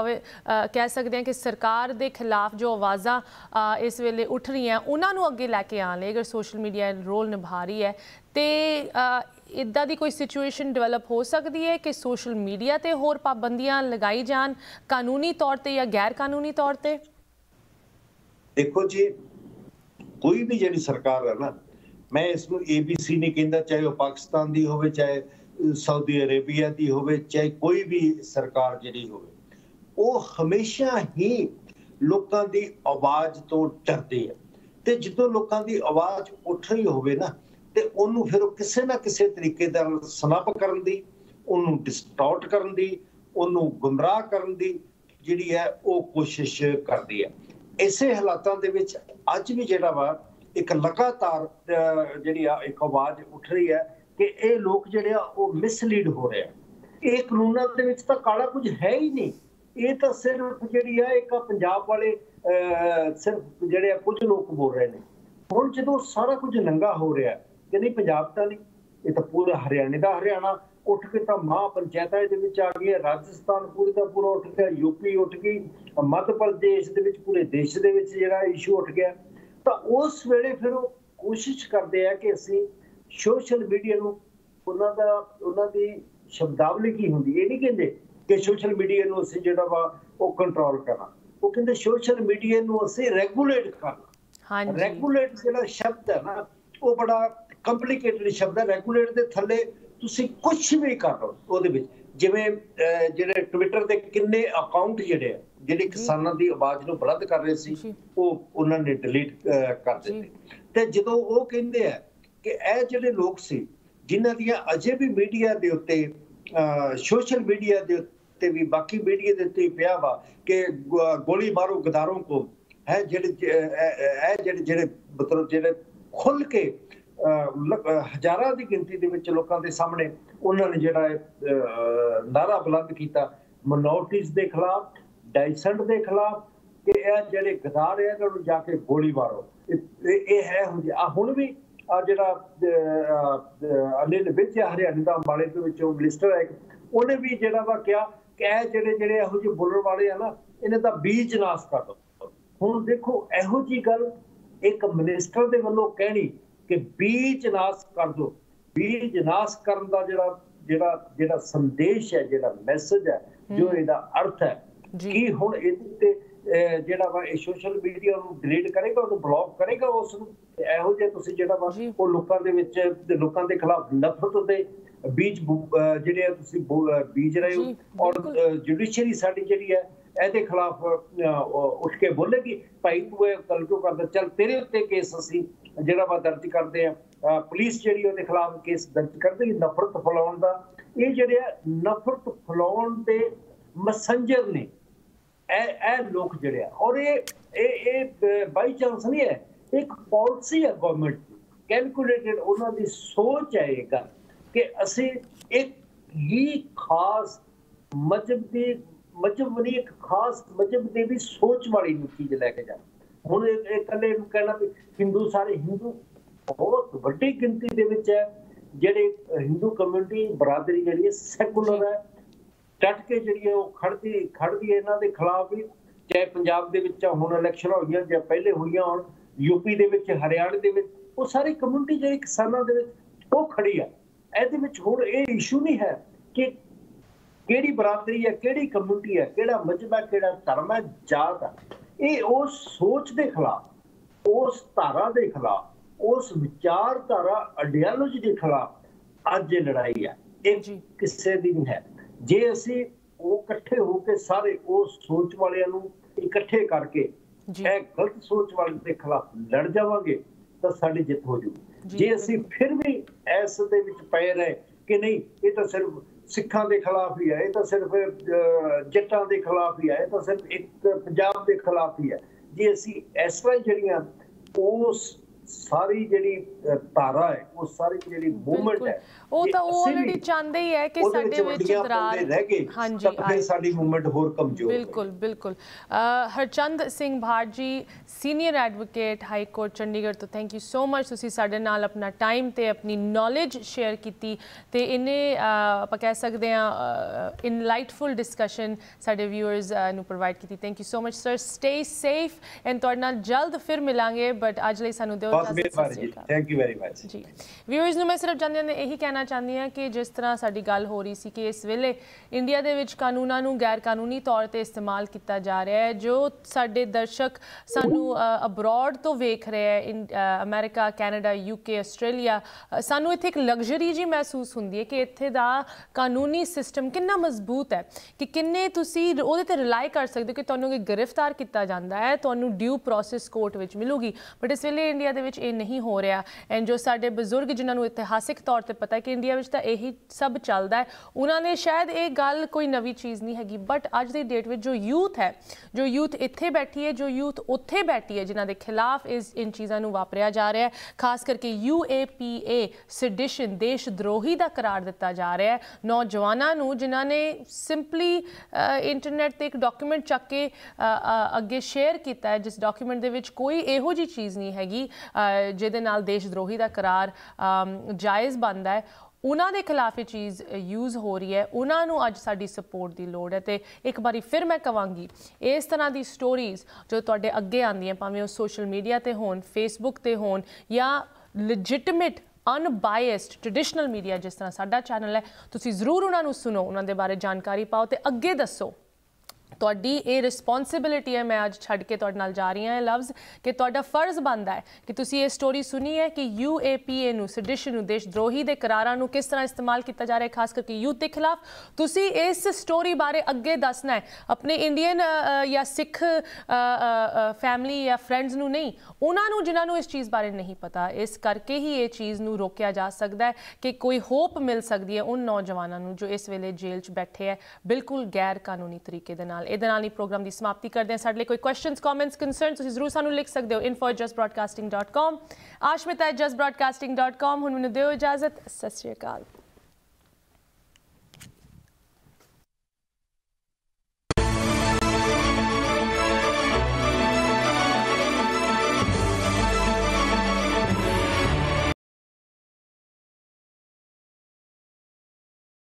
कह सकते हैं कि सरकार दे खिलाफ जो आवाज़ा इस वेले उठ रही हैं उन्होंने अगे लैके आने, अगर सोशल मीडिया रोल निभा रही है तो इदा की कोई सिचुएशन डिवेलप हो सकती है कि सोशल मीडिया पर होर पाबंदियाँ लगाई जान कानूनी तौर पर या गैर कानूनी तौर पर। देखो जी कोई भी जी सरकार है ना, मैं इसमें ABC नहीं कहता, चाहे वह पाकिस्तान की हो, चाहे सऊदी अरेबिया दी होवे चाहे कोई भी सरकार जिहड़ी होवे वो हमेशा ही लोगों की आवाज़ तो डरते हैं। तो जो लोगों की आवाज़ उठ रही होवे ना तो उन्हों फिर किसी ना किसी तरीके स्नप करन दी, उन्हों डिस्टॉर्ट करन दी, उन्हों गुमराह करन दी जिहड़ी है वो कोशिश करती है। इसे हालातों के विच अज भी जिहड़ा वा एक लगातार जिहड़ी एक आवाज़ उठ रही है कि ये लोग जिहड़े आ वो मिसलीड हो रहे हैं। ये कानूनों के विच तां काला कुछ है ही नहीं, ये तो सिर्फ जी एक पंजाब वाले सिर्फ जोड़े कुछ लोग बोल रहे हैं। हम जो सारा कुछ नंगा हो रहा है कि नहीं पंजाब का नहीं, ये तो पूरा हरियाणे का हरियाणा उठ के तो मां पंचायत आ गई है, राजस्थान पूरे का पूरा उठ गया, यूपी उठ गई, मध्य प्रदेश के पूरे देश के जोड़ा इशू उठ गया। तो उस वेले फिर वो कोशिश करते हैं कि असी सोशल मीडिया को उन्होंने शब्दावली की होंगी, ये नहीं कहते कि सोशल मीडिया को असं जोड़ा वा वो कंट्रोल करना, वो कहते सोशल मीडिया को असं रेगूलेट करना। रेगूलेट जो शब्द है ना वो बड़ा कंप्लीकेटेड शब्द है। रेगूलेट के थले तुसीं कुछ भी कर लो, वो जिवें जिहड़े ट्विटर के किन्ने अकाउंट जिहड़े जिहड़े किसानों की आवाज़ को बुलंद कर रहे सी वो उन्होंने डिलीट कर दिते। ते जदों वो कहंदे आ कि इह जिहड़े लोग सी जिन्हां दी अजे भी मीडिया के उत्ते सोशल मीडिया के ते भी बाकी मीडिया के उत्ते पिया वा कि गोली मारो गद्दारों को है जिहड़े मतलब जिहड़े खुल के हजारां की गिनती दे विच लोकां दे सामने उन्होंने जिहड़ा नारा बुलंद किया मिनोरिटीज़ के खिलाफ, डाइसेंट के खिलाफ कि यह जिहड़े गद्दार है इन्हों जाके गोली मारो। ये है हुण भी आ जिहड़ा अनिल विज हरियाणा का अंबाले के विचों मिनिस्टर है उन्हें भी जिहड़ा वा कहा कि यह जिहड़े जिहड़े इहो जिहे बोलण वाले है ना इन्हां दा बीज नाश कर दो। हुण देखो इहो जी गल एक मिनिस्टर दे वल्लों कहणी कि बीज नाश कर दो, बीज नाश करन दा जिहड़ा जिहड़ा जिहड़ा संदेश है जिहड़ा मैसेज है जो इहदा अर्थ है कि हुण इहदे ते जिहड़ा वा सोशल मीडिया नूं डिलीट करेगा, उहनूं ब्लॉक करेगा, उस ਇਹੋ ਜਿਹੇ ਤੁਸੀਂ ਜਿਹੜਾ ਵਾ ਉਹ ਲੋਕਾਂ ਦੇ ਵਿੱਚ ਲੋਕਾਂ ਦੇ ਖਿਲਾਫ ਨਫ਼ਰਤ ਦੇ ਬੀਜ ਜਿਹੜੇ ਆ ਤੁਸੀਂ ਬੀਜ ਰਹੇ ਹੋ। ਔਰ ਜੁਡੀਸ਼ਰੀ ਸਾਡੀ ਜਿਹੜੀ ਹੈ ਇਹਦੇ ਖਿਲਾਫ ਉੱਠ ਕੇ ਬੋਲੇਗੀ ਭਾਈ ਤੂੰ ਇਹ ਗੱਲ ਕਿਉਂ ਕਰਦਾ, ਚੱਲ ਤੇਰੇ ਉੱਤੇ ਕੇਸ ਅਸੀਂ ਜਿਹੜਾ ਵਾ ਦਰਜ ਕਰਦੇ ਆ, ਪੁਲਿਸ ਜਿਹੜੀ ਉਹਦੇ ਖਿਲਾਫ ਕੇਸ ਦਰਜ ਕਰਦੀ ਨਫ਼ਰਤ ਫੈਲਾਉਣ ਦਾ। ਇਹ ਜਿਹੜੇ ਨਫ਼ਰਤ ਫੈਲਾਉਣ ਦੇ ਮਸੰਜਰ ਨੇ ਇਹ ਲੋਕ ਜਿਹੜੇ ਆ ਔਰ ਇਹ ਬਾਈ ਚਾਂਸ ਨਹੀਂ ਹੈ, एक पॉलिसी है गवर्नमेंट की कैलकुलेटेड उन्होंने सोच आएगा कि असी एक ही खास मजहब नहीं एक खास मजहब के भी सोच वाली चीज़ लैके जाए। हूँ कल कहना भी हिंदू सारे हिंदू बहुत वड्डी गिनती दे विच है जिहड़े हिंदू कम्यूनिटी बरादरी जिहड़ी है सैकुलर है डट के जिहड़ी है वो खड़दी है इन्हां दे खिलाफ भी, चाहे पंजाब दे विच हुण इलैक्शन होईयां जां पहले होईयां होण यूपी दे विच हरियाणा दे विच वो सारी कम्यूनिटी जिहड़ी किसानां दे विच वो खड़ी है। इहदे विच होर इह इशू नहीं है कि किहड़ी बरादरी है किहड़ी कम्यूनिटी है किहड़ा मजहब है किहड़ा धर्म है जात है, ये उस सोच के खिलाफ उस धारा के खिलाफ उस विचारधारा आइडियोलॉजी के खिलाफ अज लड़ाई है, ये किसी की नहीं है। जे असीं वो इकट्ठे होकर सारे उस सोच वालियां नूं इकट्ठे करके गलत सोच वाले के खिलाफ लड़ जावांगे तो साड़ी जित हो जाऊगी। जे असीं फिर भी इस दे विच पए रहे कि नहीं ये तो सिर्फ सिखां दे खिलाफ ही है, ये तो सिर्फ जट्टां दे खिलाफ ही है, ये तो सिर्फ एक पंजाब के खिलाफ ही है, जे असीं इस तरह जड़ियां उस सारी जिहड़ी धारा है उस सारी जिहड़ी मूवमेंट है वो तो ऑलरेडी चाहते ही है कि साडे विच दरार रह गए तो फिर साडी मूवमेंट होर कमजोर। बिल्कुल बिल्कुल। Harchand Singh Bhat ji senior advocate high court Chandigarh तो थैंक यू सो मच, तुसीं साडे नाल अपना टाइम ते अपनी नॉलेज शेयर कीती ते इन्हें आपां कह सकदे हां इनलाइटफुल डिस्कशन साडे व्यूअर्स नूं प्रोवाइड कीती। Thank you so much sir, stay safe and तुहाडे नाल जल्द फिर मिलांगे बट अज लई सानूं बहुत मेहरबानी जी, थैंक यू वेरी मच जी। व्यूअर्स मैं सिर्फ जानने ने यही कहना चाहती हाँ कि जिस तरह साड़ी गल हो रही सी कि इस वेले इंडिया के कानूनों को गैर कानूनी तौर पर इस्तेमाल किया जा रहा है, जो साडे दर्शक सानू अब्रॉड तो वेख रहे हैं, अमेरिका, कैनेडा, यूके, ऑस्ट्रेलिया, सानू इत्थे एक लग्जरी जी महसूस होंदी है कि इत्थे दा कानूनी सिस्टम कितना मजबूत है कि किन्ने तुसी उहदे ते रिलाई कर सकदे हो कि तुहानू गिरफ्तार किया जाता है, तुहानू ड्यू प्रोसेस कोर्ट विच मिलूगी। बट इस वेले इंडिया दे विच इह नहीं हो रहा। एंड जो साडे बजुर्ग जिन्हां नू इतिहासिक तौर पर पता है कि इंडिया विच तां यही सब चलदा है, उन्होंने शायद ये गल कोई नवी चीज़ नहीं हैगी। बट अज दी डेट में जो यूथ है, जो यूथ इत्थे बैठी है, जो यूथ उत्थे बैठी है, जिन्हां दे खिलाफ इस इन चीज़ों को वापरिया जा रहा है, खास करके UAPA सडिशन देशद्रोही का करार दिता जा रहा है नौजवानों को, जिन्हां ने सिंपली इंटरनेट पर एक डॉक्यूमेंट चक के अगे शेयर किया है जिस डॉक्यूमेंट दे विच कोई इहो जी चीज़ नहीं हैगी जिहदे नाल देशद्रोही का करार जायज़ बनता है। उन्होंने खिलाफ ये चीज़ यूज़ हो रही है, उन्होंने अज साड़ी सपोर्ट की लड़ है। तो एक बारी फिर मैं कहांगी इस तरह की स्टोरीज़ जो तुहाडे अगे आंदियां, भावें वो सोशल मीडिया ते होन, फेसबुक ते होन, या लेजिटिमेट अनबायस्ड ट्रडिशनल मीडिया जिस तरह साडा चैनल है, तुसीं जरूर उन्होंने सुनो, उन्होंने बारे जानकारी पाओ तो अगे दसो। तुहाडी ये रिस्पोंसिबिलिटी है, मैं आज छड़ के तुहाडे नाल जा रही हाँ लफ्ज़ कि तुहाडा फर्ज बनता है कि तुसीं ये स्टोरी सुनी है कि UAPA नू, सडिशन नू, देशद्रोही दे करारां नू किस तरह इस्तेमाल किया जा रहा है खास करके यूथ के खिलाफ। तुसीं इस स्टोरी बारे अगे दसना है अपने इंडियन या सिख फैमिली या फ्रेंड्स नू नहीं, उन्होंने जिन्होंने इस चीज़ बारे नहीं पता। इस करके ही ये चीज़ नू रोकिया जा सकता है कि कोई होप मिल सकती है उन नौजवानों नू जो इस वेले जेल च बैठे है बिल्कुल गैर कानूनी तरीके दे नाल। ਇਹਦੇ ਨਾਲ ਹੀ प्रोग्राम की समाप्ति करते हैं। साडे लई कोई क्वेश्चन, कॉमेंट्स, कंसर्न तुसीं जरूर सानू लिख सकते हो info@justbroadcasting.com, ashmita@justbroadcasting.com। हुण मैनूं दिओ इजाजत, सत श्री अकाल।